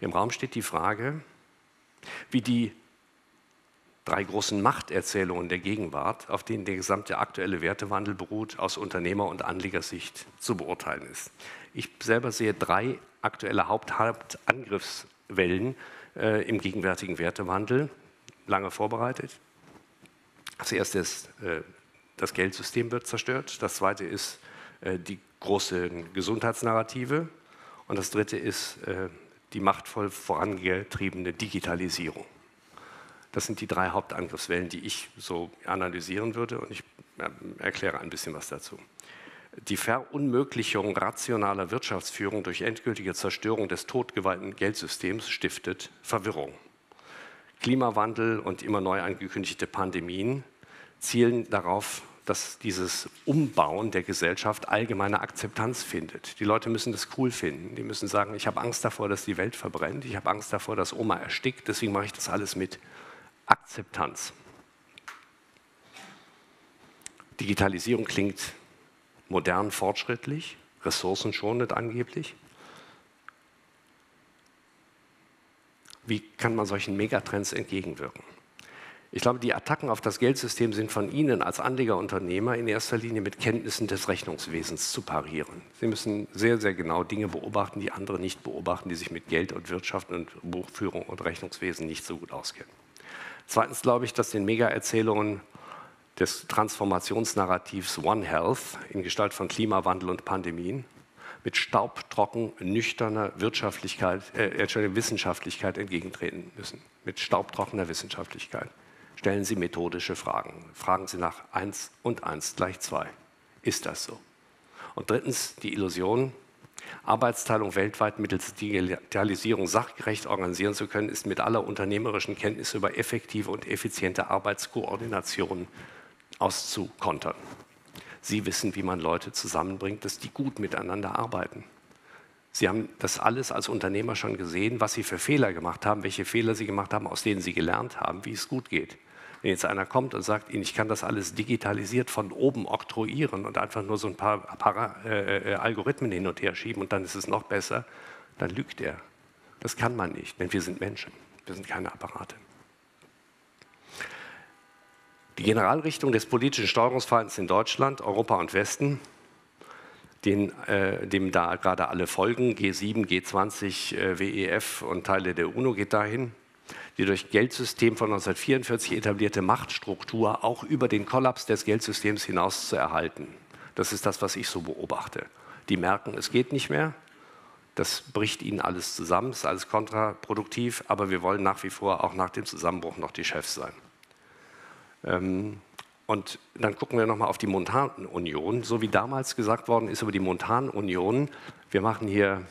Im Raum steht die Frage, wie die drei großen Machterzählungen der Gegenwart, auf denen der gesamte aktuelle Wertewandel beruht, aus Unternehmer- und Anlegersicht zu beurteilen ist. Ich selber sehe drei aktuelle Hauptangriffswellen äh, im gegenwärtigen Wertewandel, lange vorbereitet. Das erste ist, äh, das Geldsystem wird zerstört. Das zweite ist äh, die große Gesundheitsnarrative. Und das dritte ist äh, die machtvoll vorangetriebene Digitalisierung. Das sind die drei Hauptangriffswellen, die ich so analysieren würde, und ich erkläre ein bisschen was dazu. Die Verunmöglichung rationaler Wirtschaftsführung durch endgültige Zerstörung des totgeweihten Geldsystems stiftet Verwirrung. Klimawandel und immer neu angekündigte Pandemien zielen darauf, dass dieses Umbauen der Gesellschaft allgemeine Akzeptanz findet. Die Leute müssen das cool finden. Die müssen sagen, ich habe Angst davor, dass die Welt verbrennt. Ich habe Angst davor, dass Oma erstickt. Deswegen mache ich das alles mit. Akzeptanz. Digitalisierung klingt modern, fortschrittlich, ressourcenschonend angeblich. Wie kann man solchen Megatrends entgegenwirken? Ich glaube, die Attacken auf das Geldsystem sind von Ihnen als Anlegerunternehmer in erster Linie mit Kenntnissen des Rechnungswesens zu parieren. Sie müssen sehr, sehr genau Dinge beobachten, die andere nicht beobachten, die sich mit Geld und Wirtschaft und Buchführung und Rechnungswesen nicht so gut auskennen. Zweitens glaube ich, dass den Mega-Erzählungen des Transformationsnarrativs One Health in Gestalt von Klimawandel und Pandemien mit staubtrocken nüchterner Wirtschaftlichkeit, äh, Entschuldigung, Wissenschaftlichkeit entgegentreten müssen. Mit staubtrockener Wissenschaftlichkeit. Stellen Sie methodische Fragen. Fragen Sie nach eins und eins gleich zwei. Ist das so? Und drittens die Illusion, Arbeitsteilung weltweit mittels Digitalisierung sachgerecht organisieren zu können, ist mit aller unternehmerischen Kenntnis über effektive und effiziente Arbeitskoordination auszukontern. Sie wissen, wie man Leute zusammenbringt, dass die gut miteinander arbeiten. Sie haben das alles als Unternehmer schon gesehen, was Sie für Fehler gemacht haben, welche Fehler Sie gemacht haben, aus denen Sie gelernt haben, wie es gut geht. Wenn jetzt einer kommt und sagt Ihnen, ich kann das alles digitalisiert von oben oktroyieren und einfach nur so ein paar, paar äh, Algorithmen hin und her schieben und dann ist es noch besser, dann lügt er. Das kann man nicht, denn wir sind Menschen, wir sind keine Apparate. Die Generalrichtung des politischen Steuerungsverhaltens in Deutschland, Europa und Westen, den, äh, dem da gerade alle folgen, G sieben, G zwanzig, äh, W E F und Teile der UNO geht dahin, die durch Geldsystem von neunzehnhundertvierundvierzig etablierte Machtstruktur auch über den Kollaps des Geldsystems hinaus zu erhalten. Das ist das, was ich so beobachte. Die merken, es geht nicht mehr, das bricht ihnen alles zusammen, ist alles kontraproduktiv, aber wir wollen nach wie vor auch nach dem Zusammenbruch noch die Chefs sein. Ähm, und dann gucken wir nochmal auf die Montanunion. So wie damals gesagt worden ist über die Montanunion, wir machen hier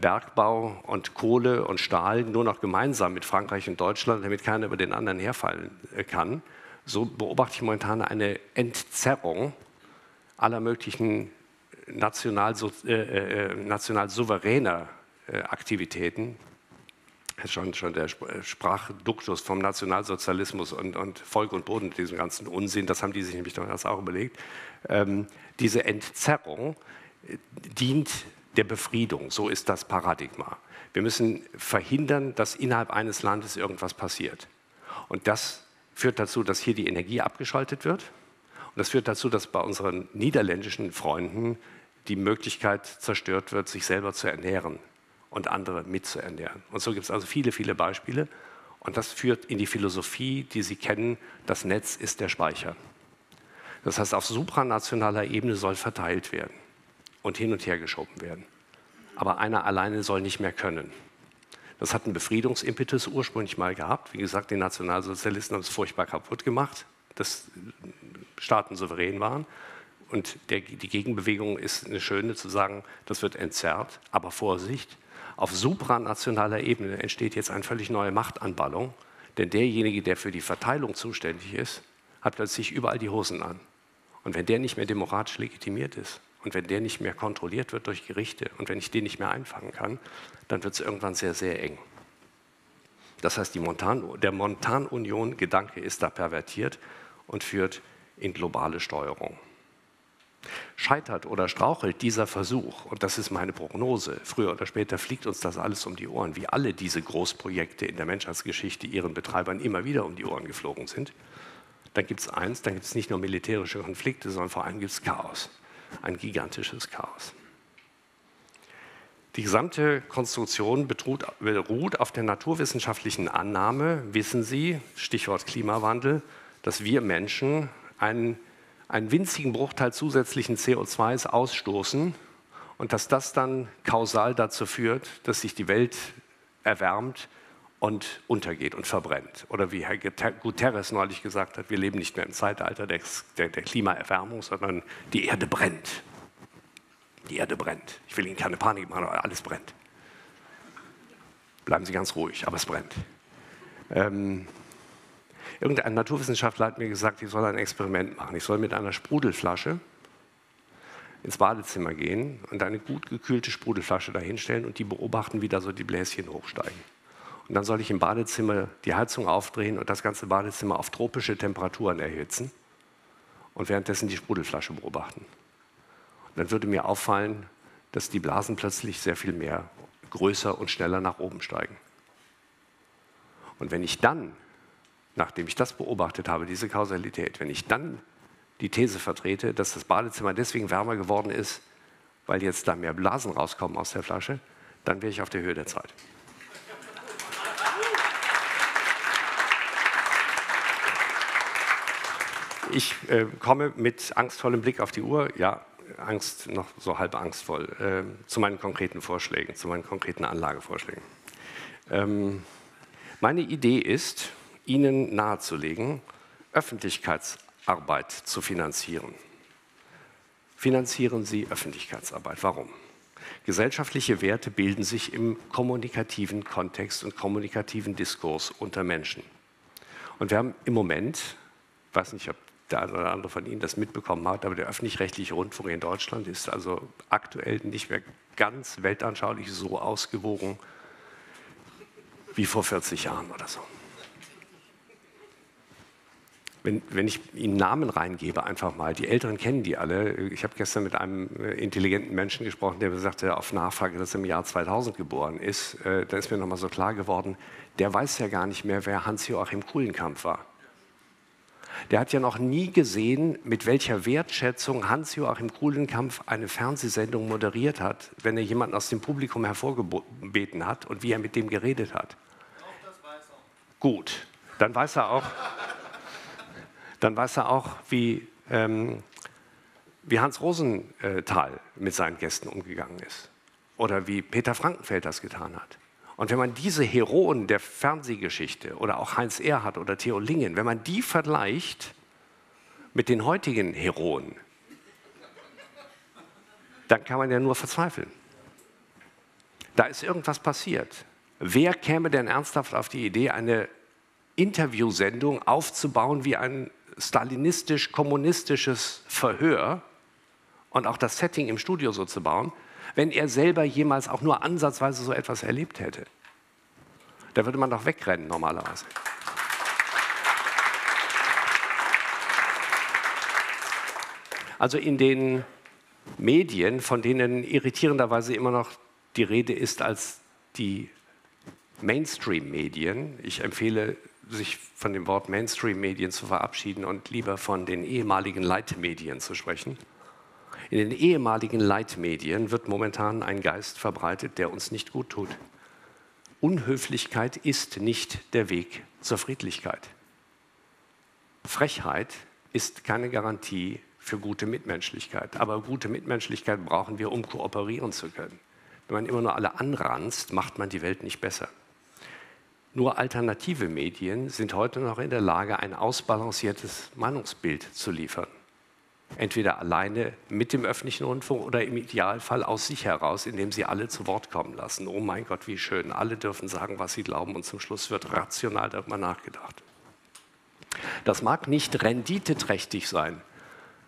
Bergbau und Kohle und Stahl nur noch gemeinsam mit Frankreich und Deutschland, damit keiner über den anderen herfallen kann. So beobachte ich momentan eine Entzerrung aller möglichen national, äh, national souveräner Aktivitäten. Schon, schon der Sprachduktus vom Nationalsozialismus und, und Volk und Boden, diesem ganzen Unsinn, das haben die sich nämlich damals auch überlegt. Ähm, diese Entzerrung dient der Befriedung, so ist das Paradigma. Wir müssen verhindern, dass innerhalb eines Landes irgendwas passiert. Und das führt dazu, dass hier die Energie abgeschaltet wird. Und das führt dazu, dass bei unseren niederländischen Freunden die Möglichkeit zerstört wird, sich selber zu ernähren und andere mitzuernähren. Und so gibt es also viele, viele Beispiele. Und das führt in die Philosophie, die Sie kennen, das Netz ist der Speicher. Das heißt, auf supranationaler Ebene soll verteilt werden und hin und her geschoben werden. Aber einer alleine soll nicht mehr können. Das hat einen Befriedungsimpetus ursprünglich mal gehabt. Wie gesagt, die Nationalsozialisten haben es furchtbar kaputt gemacht, dass Staaten souverän waren. Und der, die Gegenbewegung ist eine schöne, zu sagen, das wird entzerrt. Aber Vorsicht, auf supranationaler Ebene entsteht jetzt eine völlig neue Machtanballung. Denn derjenige, der für die Verteilung zuständig ist, hat plötzlich überall die Hosen an. Und wenn der nicht mehr demokratisch legitimiert ist und wenn der nicht mehr kontrolliert wird durch Gerichte und wenn ich den nicht mehr einfangen kann, dann wird es irgendwann sehr, sehr eng. Das heißt, die Montan, der Montanunion-Gedanke ist da pervertiert und führt in globale Steuerung. Scheitert oder strauchelt dieser Versuch, und das ist meine Prognose, früher oder später fliegt uns das alles um die Ohren, wie alle diese Großprojekte in der Menschheitsgeschichte ihren Betreibern immer wieder um die Ohren geflogen sind, dann gibt es eins, dann gibt es nicht nur militärische Konflikte, sondern vor allem gibt es Chaos, ein gigantisches Chaos. Die gesamte Konstruktion beruht auf der naturwissenschaftlichen Annahme, wissen Sie, Stichwort Klimawandel, dass wir Menschen einen einen winzigen Bruchteil zusätzlichen C O zwei s ausstoßen und dass das dann kausal dazu führt, dass sich die Welt erwärmt und untergeht und verbrennt. Oder wie Herr Guterres neulich gesagt hat, wir leben nicht mehr im Zeitalter der, der, der Klimaerwärmung, sondern die Erde brennt. Die Erde brennt. Ich will Ihnen keine Panik machen, aber alles brennt. Bleiben Sie ganz ruhig, aber es brennt. Ähm, Irgendein Naturwissenschaftler hat mir gesagt, ich soll ein Experiment machen. Ich soll mit einer Sprudelflasche ins Badezimmer gehen und eine gut gekühlte Sprudelflasche dahinstellen und die beobachten, wie da so die Bläschen hochsteigen. Und dann soll ich im Badezimmer die Heizung aufdrehen und das ganze Badezimmer auf tropische Temperaturen erhitzen und währenddessen die Sprudelflasche beobachten. Und dann würde mir auffallen, dass die Blasen plötzlich sehr viel mehr, größer und schneller nach oben steigen. Und wenn ich dann nachdem ich das beobachtet habe, diese Kausalität, wenn ich dann die These vertrete, dass das Badezimmer deswegen wärmer geworden ist, weil jetzt da mehr Blasen rauskommen aus der Flasche, dann wäre ich auf der Höhe der Zeit. Ich äh, komme mit angstvollem Blick auf die Uhr, ja, Angst, noch so halb angstvoll, äh, zu meinen konkreten Vorschlägen, zu meinen konkreten Anlagevorschlägen. Ähm, meine Idee ist, Ihnen nahezulegen, Öffentlichkeitsarbeit zu finanzieren. Finanzieren Sie Öffentlichkeitsarbeit. Warum? Gesellschaftliche Werte bilden sich im kommunikativen Kontext und kommunikativen Diskurs unter Menschen. Und wir haben im Moment, ich weiß nicht, ob der eine oder andere von Ihnen das mitbekommen hat, aber der öffentlich-rechtliche Rundfunk in Deutschland ist also aktuell nicht mehr ganz weltanschaulich so ausgewogen wie vor vierzig Jahren oder so. Wenn, wenn ich Ihnen Namen reingebe, einfach mal, die Älteren kennen die alle. Ich habe gestern mit einem intelligenten Menschen gesprochen, der mir sagte, auf Nachfrage, dass er im Jahr zweitausend geboren ist. Äh, da ist mir nochmal so klar geworden, der weiß ja gar nicht mehr, wer Hans-Joachim Kulenkampf war. Der hat ja noch nie gesehen, mit welcher Wertschätzung Hans-Joachim Kulenkampf eine Fernsehsendung moderiert hat, wenn er jemanden aus dem Publikum hervorgebeten hat und wie er mit dem geredet hat. Auch das weiß er. Gut, dann weiß er auch... Dann weiß er auch, wie, ähm, wie Hans Rosenthal mit seinen Gästen umgegangen ist oder wie Peter Frankenfeld das getan hat. Und wenn man diese Heroen der Fernsehgeschichte oder auch Heinz Erhardt oder Theo Lingen, wenn man die vergleicht mit den heutigen Heroen, dann kann man ja nur verzweifeln. Da ist irgendwas passiert. Wer käme denn ernsthaft auf die Idee, eine Interviewsendung aufzubauen wie ein stalinistisch-kommunistisches Verhör und auch das Setting im Studio so zu bauen, wenn er selber jemals auch nur ansatzweise so etwas erlebt hätte? Da würde man doch wegrennen normalerweise. Also in den Medien, von denen irritierenderweise immer noch die Rede ist als die Mainstream-Medien, ich empfehle, sich von dem Wort Mainstream-Medien zu verabschieden und lieber von den ehemaligen Leitmedien zu sprechen. In den ehemaligen Leitmedien wird momentan ein Geist verbreitet, der uns nicht gut tut. Unhöflichkeit ist nicht der Weg zur Friedlichkeit. Frechheit ist keine Garantie für gute Mitmenschlichkeit. Aber gute Mitmenschlichkeit brauchen wir, um kooperieren zu können. Wenn man immer nur alle anranzt, macht man die Welt nicht besser. Nur alternative Medien sind heute noch in der Lage, ein ausbalanciertes Meinungsbild zu liefern. Entweder alleine mit dem öffentlichen Rundfunk oder im Idealfall aus sich heraus, indem sie alle zu Wort kommen lassen. Oh mein Gott, wie schön. Alle dürfen sagen, was sie glauben, und zum Schluss wird rational darüber nachgedacht. Das mag nicht renditeträchtig sein,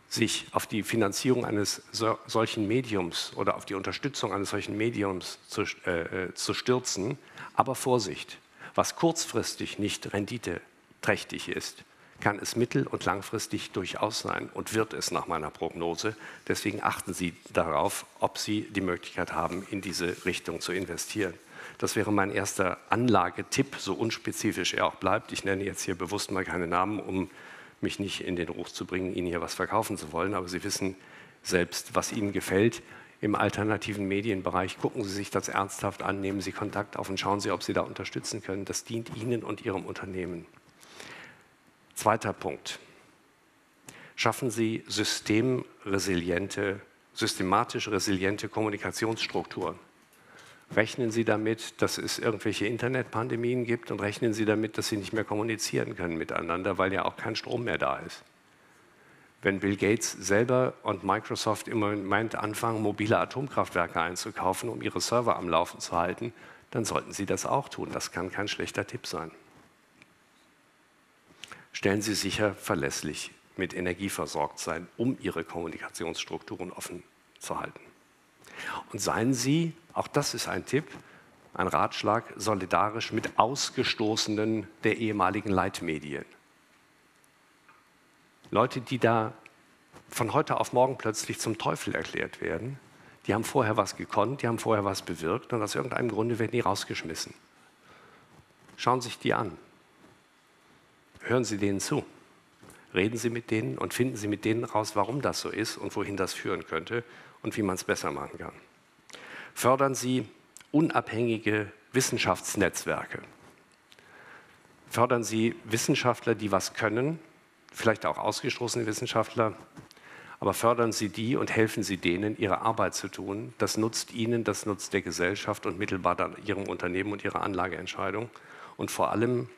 sich auf die Finanzierung eines so, solchen Mediums oder auf die Unterstützung eines solchen Mediums zu, äh, zu stürzen, aber Vorsicht. Was kurzfristig nicht renditeträchtig ist, kann es mittel- und langfristig durchaus sein und wird es nach meiner Prognose. Deswegen achten Sie darauf, ob Sie die Möglichkeit haben, in diese Richtung zu investieren. Das wäre mein erster Anlagetipp, so unspezifisch er auch bleibt. Ich nenne jetzt hier bewusst mal keine Namen, um mich nicht in den Ruch zu bringen, Ihnen hier was verkaufen zu wollen. Aber Sie wissen selbst, was Ihnen gefällt. Im alternativen Medienbereich gucken Sie sich das ernsthaft an, nehmen Sie Kontakt auf und schauen Sie, ob Sie da unterstützen können. Das dient Ihnen und Ihrem Unternehmen. Zweiter Punkt. Schaffen Sie systemresiliente, systematisch resiliente Kommunikationsstrukturen. Rechnen Sie damit, dass es irgendwelche Internetpandemien gibt, und rechnen Sie damit, dass Sie nicht mehr kommunizieren können miteinander, weil ja auch kein Strom mehr da ist. Wenn Bill Gates selber und Microsoft im Moment anfangen, mobile Atomkraftwerke einzukaufen, um ihre Server am Laufen zu halten, dann sollten sie das auch tun. Das kann kein schlechter Tipp sein. Stellen Sie sicher, verlässlich mit Energie versorgt sein, um Ihre Kommunikationsstrukturen offen zu halten. Und seien Sie, auch das ist ein Tipp, ein Ratschlag, solidarisch mit Ausgestoßenen der ehemaligen Leitmedien. Leute, die da von heute auf morgen plötzlich zum Teufel erklärt werden, die haben vorher was gekonnt, die haben vorher was bewirkt, und aus irgendeinem Grunde werden die rausgeschmissen. Schauen Sie sich die an. Hören Sie denen zu. Reden Sie mit denen und finden Sie mit denen raus, warum das so ist und wohin das führen könnte und wie man es besser machen kann. Fördern Sie unabhängige Wissenschaftsnetzwerke. Fördern Sie Wissenschaftler, die was können, vielleicht auch ausgestoßene Wissenschaftler, aber fördern Sie die und helfen Sie denen, ihre Arbeit zu tun. Das nutzt Ihnen, das nutzt der Gesellschaft und mittelbar dann Ihrem Unternehmen und Ihrer Anlageentscheidung. Und vor allem,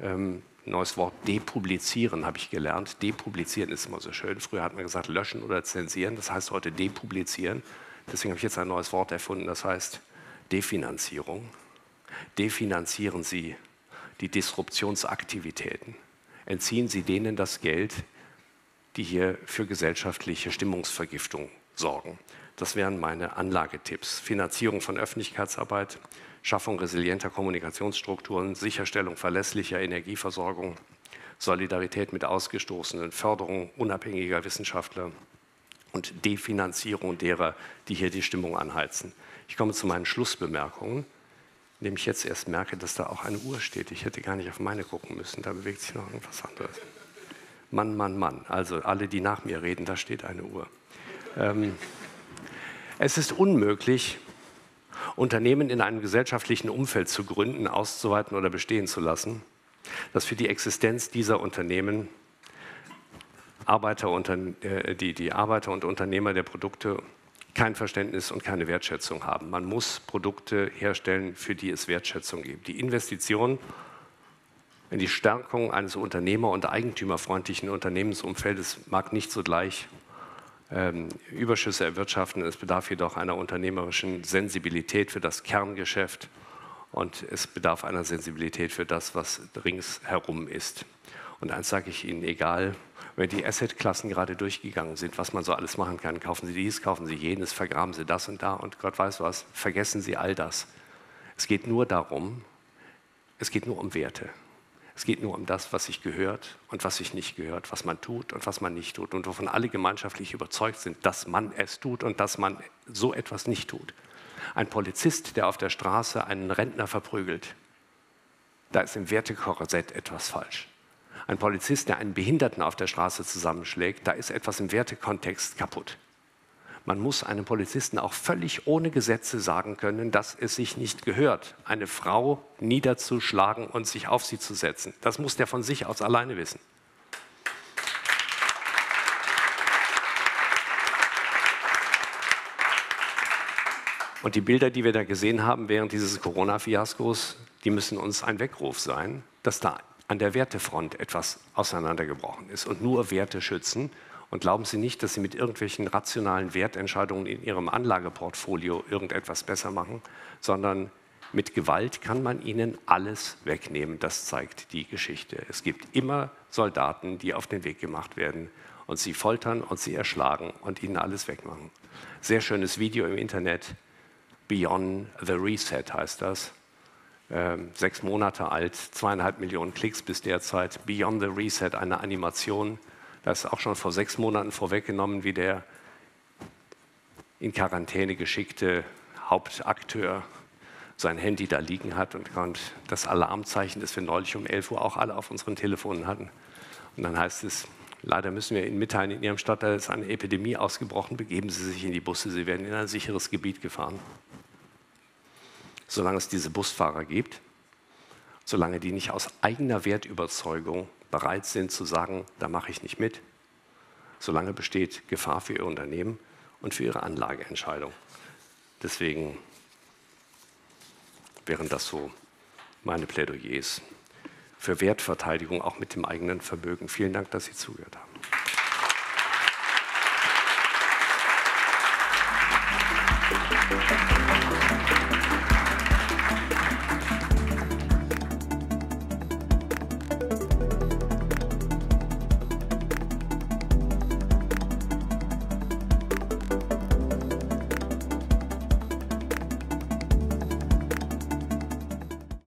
ähm, neues Wort, depublizieren habe ich gelernt. Depublizieren ist immer so schön. Früher hat man gesagt, löschen oder zensieren. Das heißt heute depublizieren. Deswegen habe ich jetzt ein neues Wort erfunden. Das heißt Definanzierung. Definanzieren Sie die Disruptionsaktivitäten. Entziehen Sie denen das Geld, die hier für gesellschaftliche Stimmungsvergiftung sorgen. Das wären meine Anlagetipps. Finanzierung von Öffentlichkeitsarbeit, Schaffung resilienter Kommunikationsstrukturen, Sicherstellung verlässlicher Energieversorgung, Solidarität mit Ausgestoßenen, Förderung unabhängiger Wissenschaftler und Definanzierung derer, die hier die Stimmung anheizen. Ich komme zu meinen Schlussbemerkungen, indem ich jetzt erst merke, dass da auch eine Uhr steht. Ich hätte gar nicht auf meine gucken müssen, da bewegt sich noch irgendwas anderes. Mann, Mann, Mann. Also alle, die nach mir reden, da steht eine Uhr. Ähm, es ist unmöglich, Unternehmen in einem gesellschaftlichen Umfeld zu gründen, auszuweiten oder bestehen zu lassen, das für die Existenz dieser Unternehmen Arbeiter und, äh, die, die Arbeiter und Unternehmer der Produkte kein Verständnis und keine Wertschätzung haben. Man muss Produkte herstellen, für die es Wertschätzung gibt. Die Investition in die Stärkung eines unternehmer- und eigentümerfreundlichen Unternehmensumfeldes mag nicht sogleich ähm, Überschüsse erwirtschaften. Es bedarf jedoch einer unternehmerischen Sensibilität für das Kerngeschäft, und es bedarf einer Sensibilität für das, was ringsherum ist. Und eins sage ich Ihnen, egal, wenn die Assetklassen gerade durchgegangen sind, was man so alles machen kann, kaufen Sie dies, kaufen Sie jenes, vergraben Sie das und da und Gott weiß was, vergessen Sie all das. Es geht nur darum, es geht nur um Werte. Es geht nur um das, was sich gehört und was sich nicht gehört, was man tut und was man nicht tut und wovon alle gemeinschaftlich überzeugt sind, dass man es tut und dass man so etwas nicht tut. Ein Polizist, der auf der Straße einen Rentner verprügelt, da ist im Wertekorsett etwas falsch. Ein Polizist, der einen Behinderten auf der Straße zusammenschlägt, da ist etwas im Wertekontext kaputt. Man muss einem Polizisten auch völlig ohne Gesetze sagen können, dass es sich nicht gehört, eine Frau niederzuschlagen und sich auf sie zu setzen. Das muss der von sich aus alleine wissen. Und die Bilder, die wir da gesehen haben während dieses Corona-Fiaskos, die müssen uns ein Weckruf sein, dass da an der Wertefront etwas auseinandergebrochen ist. Und nur Werte schützen. Und glauben Sie nicht, dass Sie mit irgendwelchen rationalen Wertentscheidungen in Ihrem Anlageportfolio irgendetwas besser machen, sondern mit Gewalt kann man ihnen alles wegnehmen. Das zeigt die Geschichte. Es gibt immer Soldaten, die auf den Weg gemacht werden und sie foltern und sie erschlagen und ihnen alles wegmachen. Sehr schönes Video im Internet. Beyond the Reset heißt das, ähm, sechs Monate alt, zweieinhalb Millionen Klicks bis derzeit, Beyond the Reset, eine Animation, das ist auch schon vor sechs Monaten vorweggenommen, wie der in Quarantäne geschickte Hauptakteur sein Handy da liegen hat und das Alarmzeichen, das wir neulich um elf Uhr auch alle auf unseren Telefonen hatten. Und dann heißt es, leider müssen wir Ihnen mitteilen, in Ihrem Stadtteil ist eine Epidemie ausgebrochen, begeben Sie sich in die Busse, Sie werden in ein sicheres Gebiet gefahren. Solange es diese Busfahrer gibt, solange die nicht aus eigener Wertüberzeugung bereit sind zu sagen, da mache ich nicht mit, solange besteht Gefahr für Ihr Unternehmen und für Ihre Anlageentscheidung. Deswegen wären das so meine Plädoyers für Wertverteidigung, auch mit dem eigenen Vermögen. Vielen Dank, dass Sie zugehört haben.